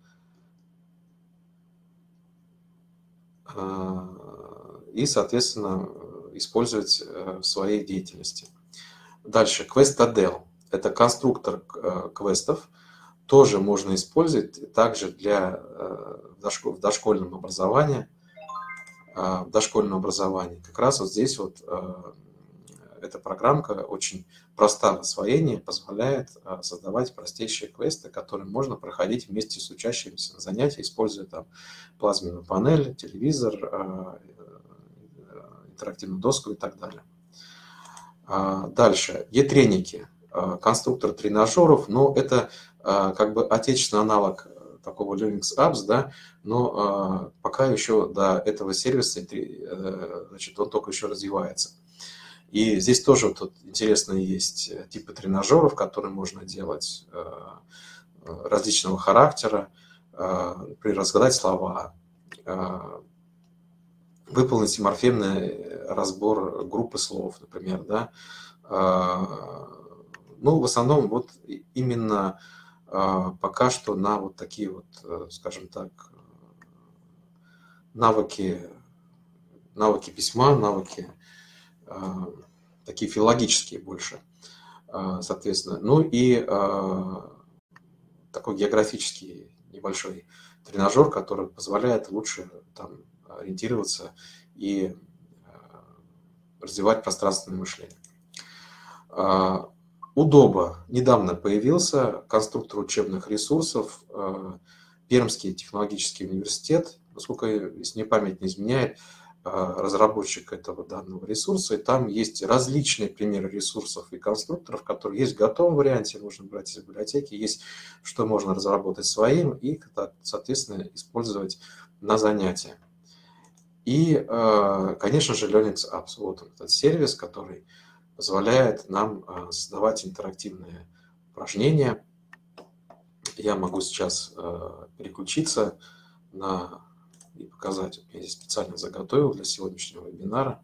использовать в своей деятельности. Дальше, Quest ADL. Это конструктор квестов. Тоже можно использовать также в дошкольном образовании. Как раз вот здесь вот эта программка очень проста в освоении, позволяет создавать простейшие квесты, которые можно проходить вместе с учащимися на занятия, используя там плазменную панель, телевизор, интерактивную доску и так далее. Дальше. E-треники. Конструктор тренажеров, но это как бы отечественный аналог такого LearningApps, да, но пока еще до этого сервиса, значит, он только еще развивается. И здесь тоже вот тут интересные есть типы тренажеров, которые можно делать различного характера, разгадать слова, выполнить морфемный разбор группы слов, например, да. Ну, в основном вот именно пока что на вот такие вот, скажем так, навыки письма, навыки такие филологические больше, соответственно. Ну и такой географический небольшой тренажер, который позволяет лучше там ориентироваться и развивать пространственное мышление. Udoba недавно появился, конструктор учебных ресурсов, Пермский технологический университет, насколько, если мне память не изменяет, разработчик этого данного ресурса, и там есть различные примеры ресурсов и конструкторов, которые есть в готовом варианте, можно брать из библиотеки, есть, что можно разработать своим и, соответственно, использовать на занятия. И, конечно же, LearningApps, вот этот сервис, который позволяет нам создавать интерактивные упражнения, я могу сейчас переключиться на и показать. Я здесь специально заготовил для сегодняшнего вебинара.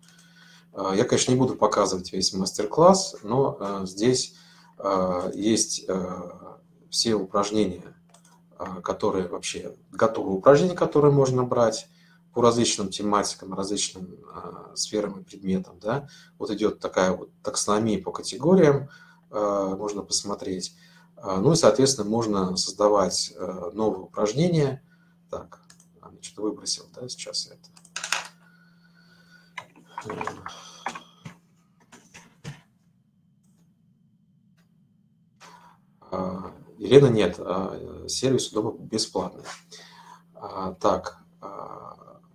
Я, конечно, не буду показывать весь мастер-класс, но здесь есть все упражнения, которые вообще готовы упражнения, которые можно брать по различным тематикам, различным сферам и предметам. Да? Вот идет такая вот таксономия по категориям, можно посмотреть. Ну и, соответственно, можно создавать новые упражнения. Так, что-то выбросил, да, сейчас это. Елена, нет, сервис Udoba бесплатный. Так,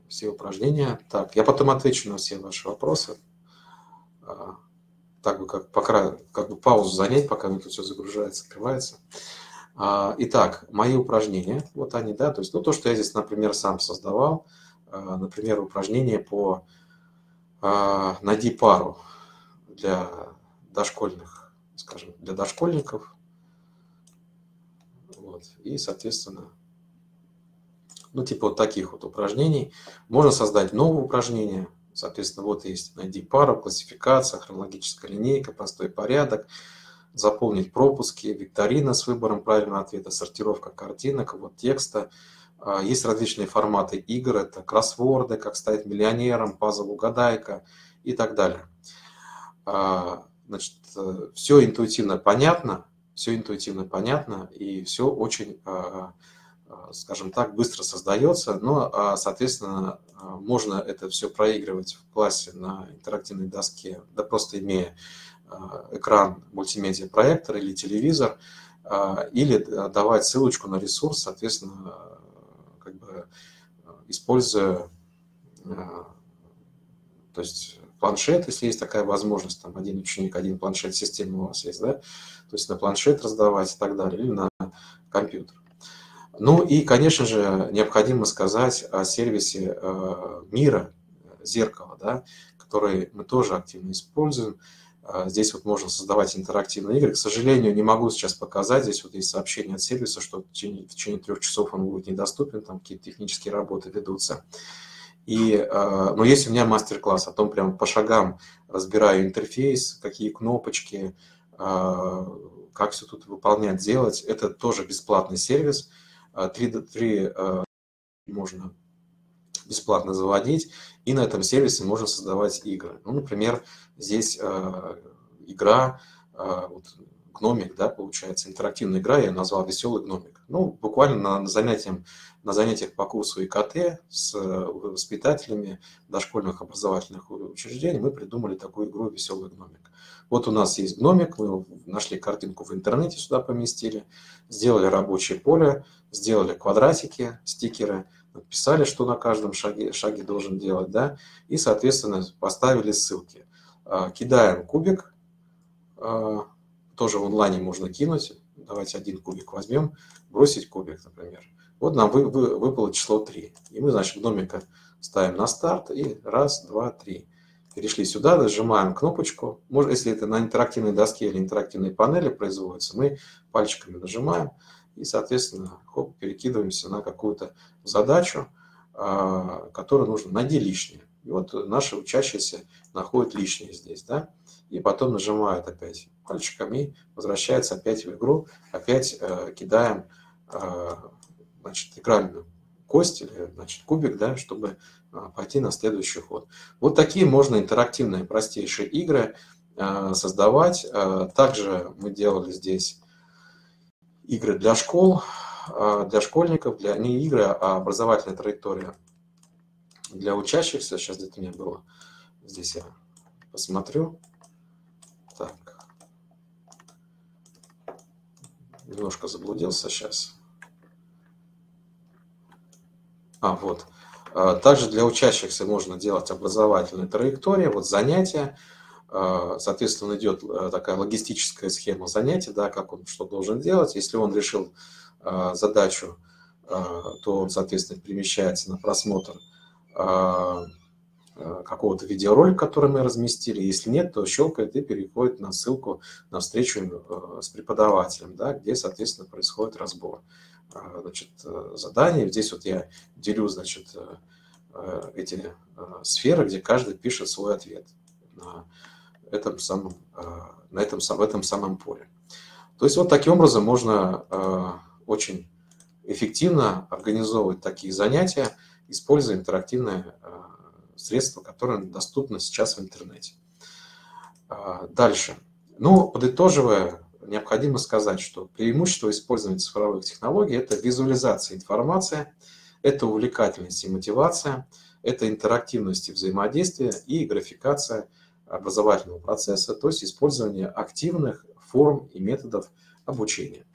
все упражнения. Так, я потом отвечу на все ваши вопросы. Так бы, как бы паузу занять, пока тут все загружается, открывается. Итак, мои упражнения, вот они, да, то есть, ну, то, что я здесь, например, сам создавал, например, упражнение по «Найди пару» для дошкольных, скажем, для дошкольников, вот, и, соответственно, ну, типа вот таких вот упражнений. Можно создать новые упражнения, соответственно, вот есть «Найди пару», классификация, хронологическая линейка, простой порядок, заполнить пропуски, викторина с выбором правильного ответа, сортировка картинок, вот текста. Есть различные форматы игр, это кроссворды, как стать миллионером, пазл угадайка и так далее. Значит, все интуитивно понятно, и все очень, скажем так, быстро создается, но, соответственно, можно это все проигрывать в классе на интерактивной доске, да просто имея экран, мультимедиа-проектор или телевизор, или давать ссылочку на ресурс, соответственно, как бы используя, то есть планшет, если есть такая возможность, там один ученик, один планшет, система у вас есть, да, то есть на планшет раздавать и так далее, или на компьютер. Ну и, конечно же, необходимо сказать о сервисе Miro, зеркало, да, который мы тоже активно используем. Здесь вот можно создавать интерактивные игры. К сожалению, не могу сейчас показать. Здесь вот есть сообщение от сервиса, что в течение 3 часов он будет недоступен, там какие-то технические работы ведутся. Но есть у меня мастер-класс о том, прям по шагам разбираю интерфейс, какие кнопочки, как все тут выполнять, делать. Это тоже бесплатный сервис. 3 можно бесплатно заводить, и на этом сервисе можно создавать игры. Ну, например, здесь игра, вот, гномик, да, получается, интерактивная игра, я назвал «Веселый гномик». Ну, буквально на занятиях по курсу ИКТ с воспитателями дошкольных образовательных учреждений мы придумали такую игру «Веселый гномик». Вот у нас есть гномик, мы нашли картинку в интернете, сюда поместили, сделали рабочее поле, сделали квадратики, стикеры, написали, что на каждом шаге должен делать, да, и, соответственно, поставили ссылки. Кидаем кубик, тоже в онлайне можно кинуть, давайте один кубик возьмем, бросить кубик, например. Вот нам выпало число 3, и мы, значит, гномика ставим на старт, и раз, два, три. Перешли сюда, нажимаем кнопочку, может, если это на интерактивной доске или интерактивной панели производится, мы пальчиками нажимаем, и, соответственно, хоп, перекидываемся на какую-то задачу, которую нужно найти лишнее. И вот наши учащиеся находят лишнее здесь, да, и потом нажимают опять пальчиками, возвращается опять в игру, опять кидаем, значит, играем кость или, значит, кубик, да, чтобы пойти на следующий ход. Вот такие можно интерактивные, простейшие игры создавать. Также мы делали здесь игры для школ, для школьников, не игры, а образовательная траектория для учащихся. Сейчас где-то у меня было. Здесь я посмотрю. Так. Немножко заблудился сейчас. Вот. Также для учащихся можно делать образовательные траектории, вот занятия. Соответственно, идет такая логистическая схема занятий, да, как он что должен делать. Если он решил задачу, то он, соответственно, перемещается на просмотр какого-то видеоролика, который мы разместили. Если нет, то щелкает и переходит на ссылку на встречу с преподавателем, да, где, соответственно, происходит разбор, значит, заданий. Здесь вот я делю, значит, эти сферы, где каждый пишет свой ответ в этом самом поле. То есть вот таким образом можно очень эффективно организовывать такие занятия, используя интерактивные средства, которые доступны сейчас в интернете. Дальше. Ну, подытоживая, необходимо сказать, что преимущество использования цифровых технологий – это визуализация информации, это увлекательность и мотивация, это интерактивность и взаимодействие и графикация образовательного процесса, то есть использование активных форм и методов обучения.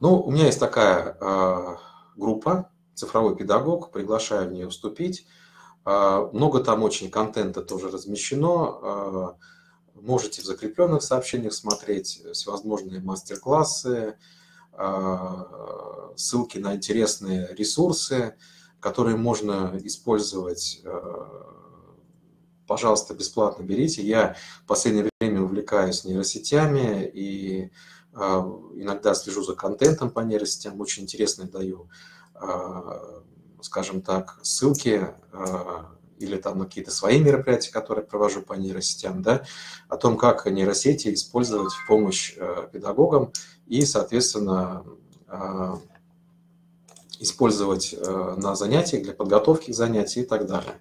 Ну, у меня есть такая группа «Цифровой педагог», приглашаю в нее вступить. Много там очень контента тоже размещено. Можете в закрепленных сообщениях смотреть всевозможные мастер-классы, ссылки на интересные ресурсы, которые можно использовать. Пожалуйста, бесплатно берите. Я в последнее время увлекаюсь нейросетями и иногда слежу за контентом по нейросетям. Очень интересно даю, скажем так, ссылки или там на какие-то свои мероприятия, которые провожу по нейросетям, да, о том, как нейросети использовать в помощь педагогам и, соответственно, использовать на занятиях, для подготовки к занятиям и так далее.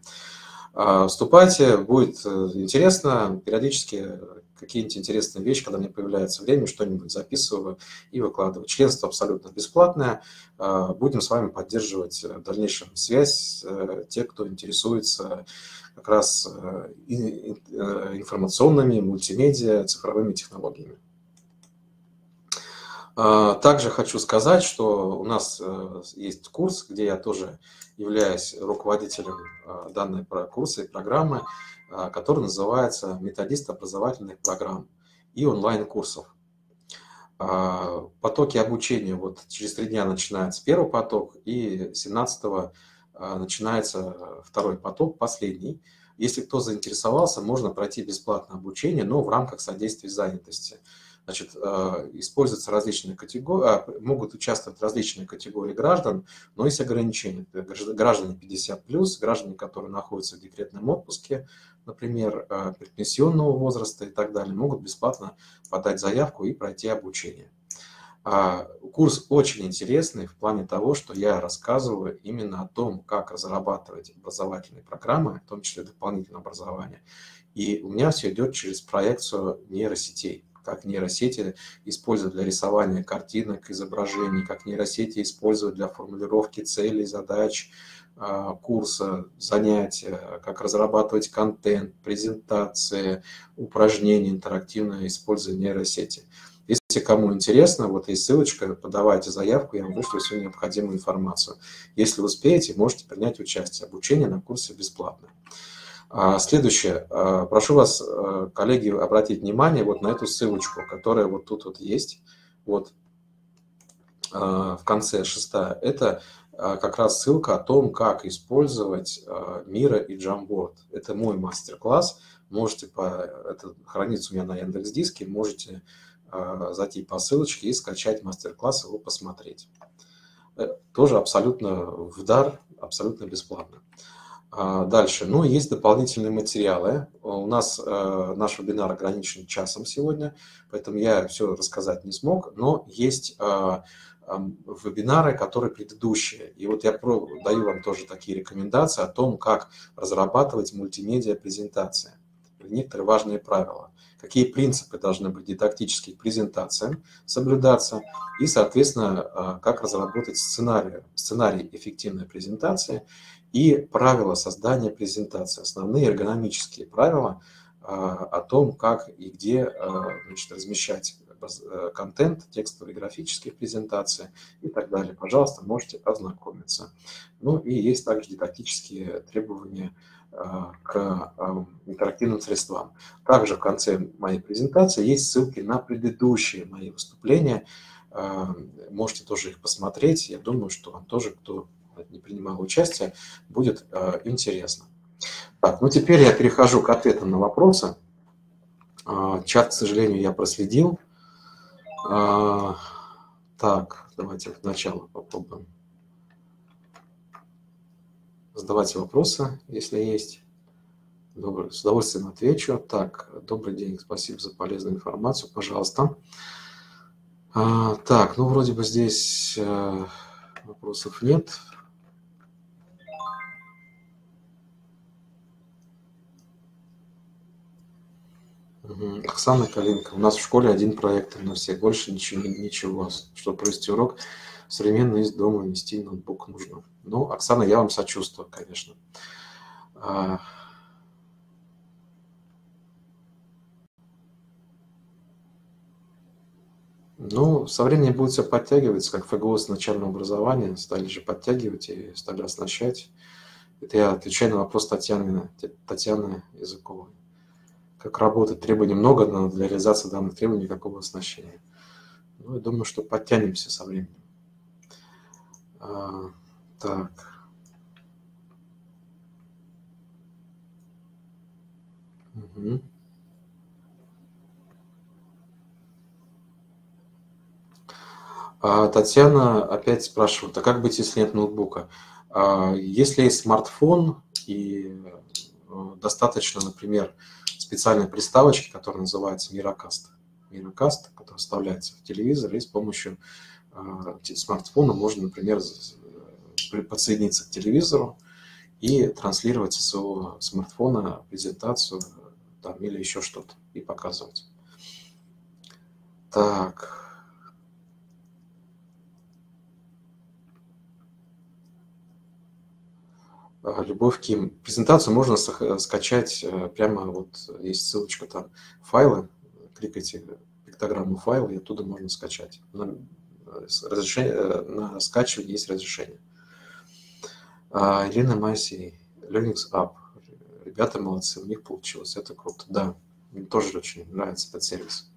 Вступайте, будет интересно, периодически какие-нибудь интересные вещи, когда мне появляется время, что-нибудь записываю и выкладываю. Членство абсолютно бесплатное, будем с вами поддерживать в дальнейшем связь, те, кто интересуется как раз информационными, мультимедиа, цифровыми технологиями. Также хочу сказать, что у нас есть курс, где я тоже являюсь руководителем данной курса и программы, который называется «Методисты образовательных программ и онлайн-курсов». Потоки обучения вот через 3 дня начинается первый поток, и 17-го начинается второй поток, последний. Если кто заинтересовался, можно пройти бесплатное обучение, но в рамках содействия занятости. Значит, используются различные категории, могут участвовать различные категории граждан, но есть ограничения. Граждане 50+, граждане, которые находятся в декретном отпуске, например, предпенсионного возраста и так далее, могут бесплатно подать заявку и пройти обучение. Курс очень интересный в плане того, что я рассказываю именно о том, как разрабатывать образовательные программы, в том числе дополнительное образование. И у меня все идет через проекцию нейросетей. Как нейросети используют для рисования картинок, изображений, как нейросети используют для формулировки целей, задач, курса, занятия, как разрабатывать контент, презентации, упражнения интерактивно, используя нейросети. Если кому интересно, вот есть ссылочка, подавайте заявку, я вам вышлю всю необходимую информацию. Если успеете, можете принять участие. Обучение на курсе бесплатно. Следующее. Прошу вас, коллеги, обратить внимание вот на эту ссылочку, которая вот тут вот есть, вот в конце 6. Это как раз ссылка о том, как использовать Miro и Jamboard. Это мой мастер-класс. Можете, это хранится у меня на Яндекс.Диске, можете зайти по ссылочке и скачать мастер-класс, его посмотреть. Тоже абсолютно в дар, абсолютно бесплатно. Дальше. Ну, есть дополнительные материалы. У нас наш вебинар ограничен часом сегодня, поэтому я все рассказать не смог, но есть вебинары, которые предыдущие. И вот я даю вам тоже такие рекомендации о том, как разрабатывать мультимедиа-презентации. Некоторые важные правила. Какие принципы должны быть дидактические презентации соблюдаться и, соответственно, как разработать сценарий эффективной презентации и правила создания презентации, основные эргономические правила о том, как и где, значит, размещать контент, текстовые и графические презентации и так далее. Пожалуйста, можете ознакомиться. Ну и есть также дидактические требования к интерактивным средствам. Также в конце моей презентации есть ссылки на предыдущие мои выступления. Можете тоже их посмотреть. Я думаю, что вам тоже, кто не принимала участие, будет интересно. Так, ну теперь я перехожу к ответам на вопросы. Чат, к сожалению, я проследил. Так, давайте сначала попробуем задавать вопросы, если есть. Добрый, с удовольствием отвечу. Так, добрый день, спасибо за полезную информацию, пожалуйста. Так, ну вроде бы здесь вопросов нет. Оксана Калинка. У нас в школе один проектор на всех, больше ничего. Чтобы провести урок, современно из дома нести ноутбук нужно. Ну, Оксана, я вам сочувствую, конечно. Ну, со временем будет все подтягиваться, как ФГОС начального образования, стали же подтягивать и стали оснащать. Это я отвечаю на вопрос Татьяны Языковой. Как работать, требований много, но для реализации данных требований никакого оснащения. Ну, я думаю, что подтянемся со временем. Так. Угу. Татьяна опять спрашивает, а как быть, если нет ноутбука? Если есть смартфон и достаточно, например, специальной приставочки, которая называется Miracast. Miracast, которая вставляется в телевизор, и с помощью смартфона можно, например, подсоединиться к телевизору и транслировать со своего смартфона презентацию там, или еще что-то и показывать. Так. Любовь Ким. Презентацию можно скачать прямо, вот есть ссылочка там, файлы, кликайте пиктограмму файла, и оттуда можно скачать. На скачивание есть разрешение. Елена Майси, LearningApps. Ребята молодцы, у них получилось, это круто. Да, мне тоже очень нравится этот сервис.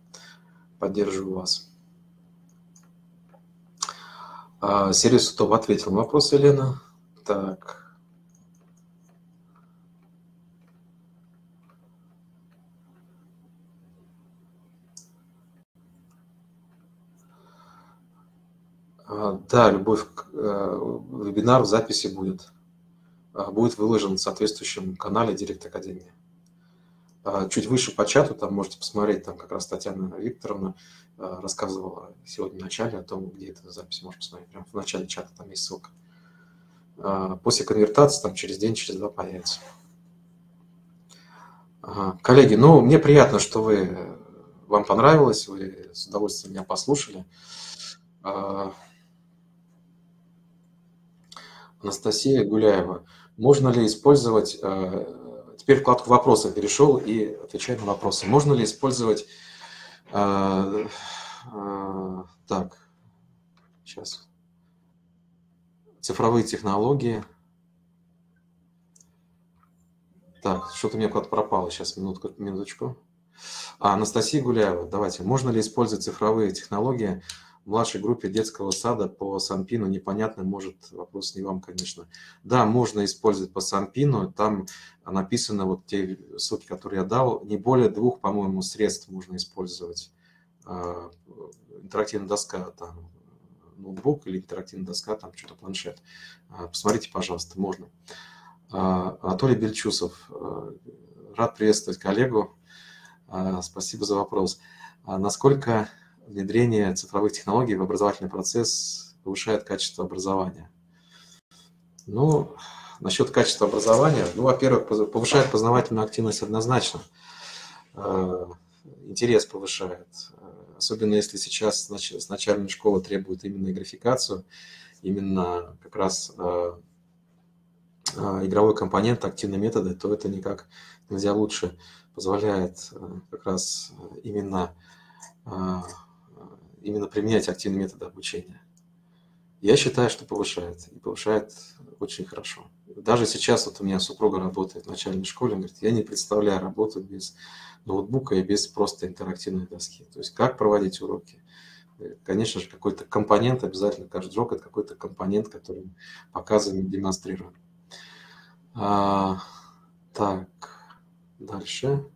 Поддерживаю вас. Сервис Udoba ответил на вопрос, Елена. Так. Да, Любовь, вебинар в записи будет. Будет выложен на соответствующем канале Директ-Академии. Чуть выше по чату, там можете посмотреть, там как раз Татьяна Викторовна рассказывала сегодня в начале о том, где эта запись, можно посмотреть. Прямо в начале чата там есть ссылка. После конвертации там через день, через два появится. Коллеги, ну, мне приятно, что вам понравилось, вы с удовольствием меня послушали. Анастасия Гуляева. Можно ли использовать... Теперь вкладку «Вопросы» перешел и отвечаю на вопросы. Можно ли использовать... Так, сейчас. Цифровые технологии. Так, что-то у меня куда-то пропало. Сейчас, минуточку. Анастасия Гуляева. Давайте. Можно ли использовать цифровые технологии... В младшей группе детского сада по СанПиНу непонятно, может, вопрос не вам, конечно. Да, можно использовать по СанПиНу, там написано, вот те ссылки, которые я дал, не более двух, по-моему, средств можно использовать. Интерактивная доска, там, ноутбук или интерактивная доска, там, что-то планшет. Посмотрите, пожалуйста, можно. Анатолий Бельчусов, рад приветствовать коллегу, спасибо за вопрос. Насколько... Внедрение цифровых технологий в образовательный процесс повышает качество образования. Ну, насчет качества образования, ну, во-первых, повышает познавательную активность однозначно, интерес повышает. Особенно если сейчас с начальной школы требует именно графикацию, именно как раз игровой компонент, активные методы, то это никак нельзя лучше. Позволяет как раз именно применять активные методы обучения. Я считаю, что повышает. И повышает очень хорошо. Даже сейчас вот у меня супруга работает в начальной школе, он говорит, я не представляю работу без ноутбука и без просто интерактивной доски. То есть как проводить уроки, конечно же, какой-то компонент, обязательно каждый урок, это какой-то компонент, который мы показываем и демонстрируем. Так, дальше.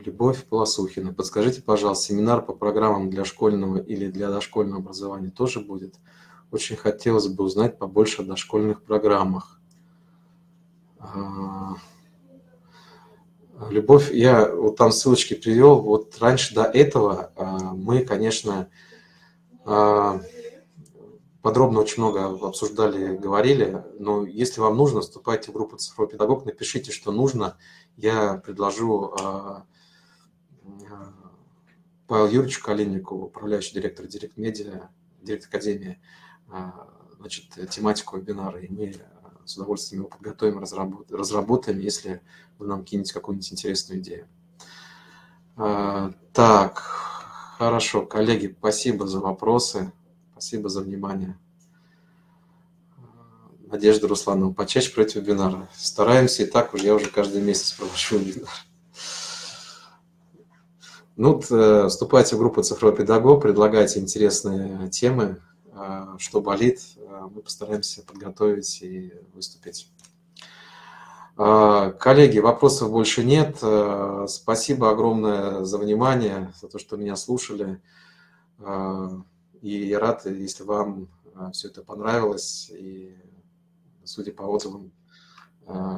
Любовь Полосухина. Подскажите, пожалуйста, семинар по программам для школьного или для дошкольного образования тоже будет? Очень хотелось бы узнать побольше о дошкольных программах. Любовь, я вот там ссылочки привел. Вот раньше до этого мы, конечно, подробно очень много обсуждали, говорили. Но если вам нужно, вступайте в группу «Цифровой педагог», напишите, что нужно. Я предложу Павел Юрьевичу Калиннику, управляющий директор Директ-Медиа, Директ-Академии, значит, тематику вебинара, и мы с удовольствием его подготовим, разработаем, если вы нам кинете какую-нибудь интересную идею. Так, хорошо, коллеги, спасибо за вопросы, спасибо за внимание. Надежда Русланова, почаще против вебинара. Стараемся, и так я уже каждый месяц провожу вебинар. Ну, вступайте в группу «Цифровой педагог», предлагайте интересные темы, что болит, мы постараемся подготовить и выступить. Коллеги, вопросов больше нет. Спасибо огромное за внимание, за то, что меня слушали. И я рад, если вам все это понравилось. И, судя по отзывам,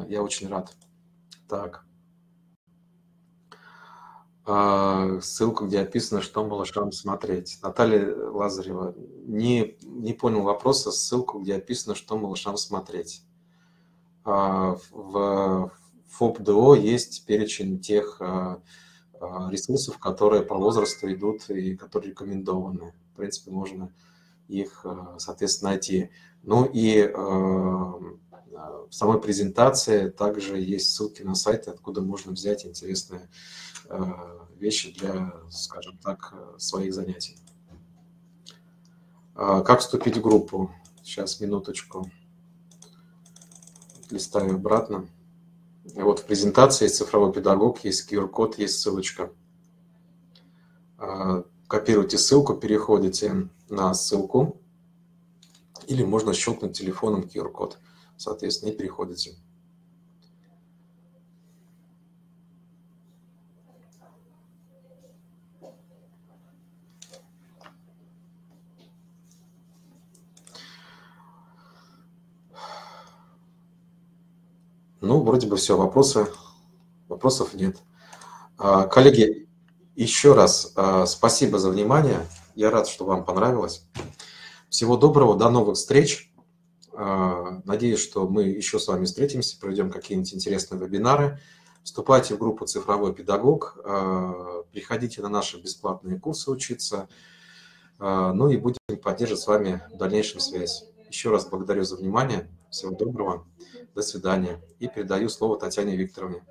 я очень рад. Так. Ссылку, где описано, что малышам смотреть. Наталья Лазарева, не понял вопроса, ссылку, где описано, что малышам смотреть. В ФОП.ДО есть перечень тех ресурсов, которые по возрасту идут и которые рекомендованы. В принципе, можно их, соответственно, найти. Ну и в самой презентации также есть ссылки на сайты, откуда можно взять интересные вещи для, скажем так, своих занятий. Как вступить в группу? Сейчас, минуточку. Листаю обратно. И вот в презентации есть «Цифровой педагог», есть QR-код, есть ссылочка. Копируйте ссылку, переходите на ссылку. Или можно щелкнуть телефоном QR-код, соответственно, и переходите. Ну, вроде бы все, вопросов нет. Коллеги, еще раз спасибо за внимание. Я рад, что вам понравилось. Всего доброго, до новых встреч. Надеюсь, что мы еще с вами встретимся, проведем какие-нибудь интересные вебинары. Вступайте в группу «Цифровой педагог», приходите на наши бесплатные курсы учиться, ну и будем поддерживать с вами в дальнейшем связь. Еще раз благодарю за внимание, всего доброго, до свидания. И передаю слово Татьяне Викторовне.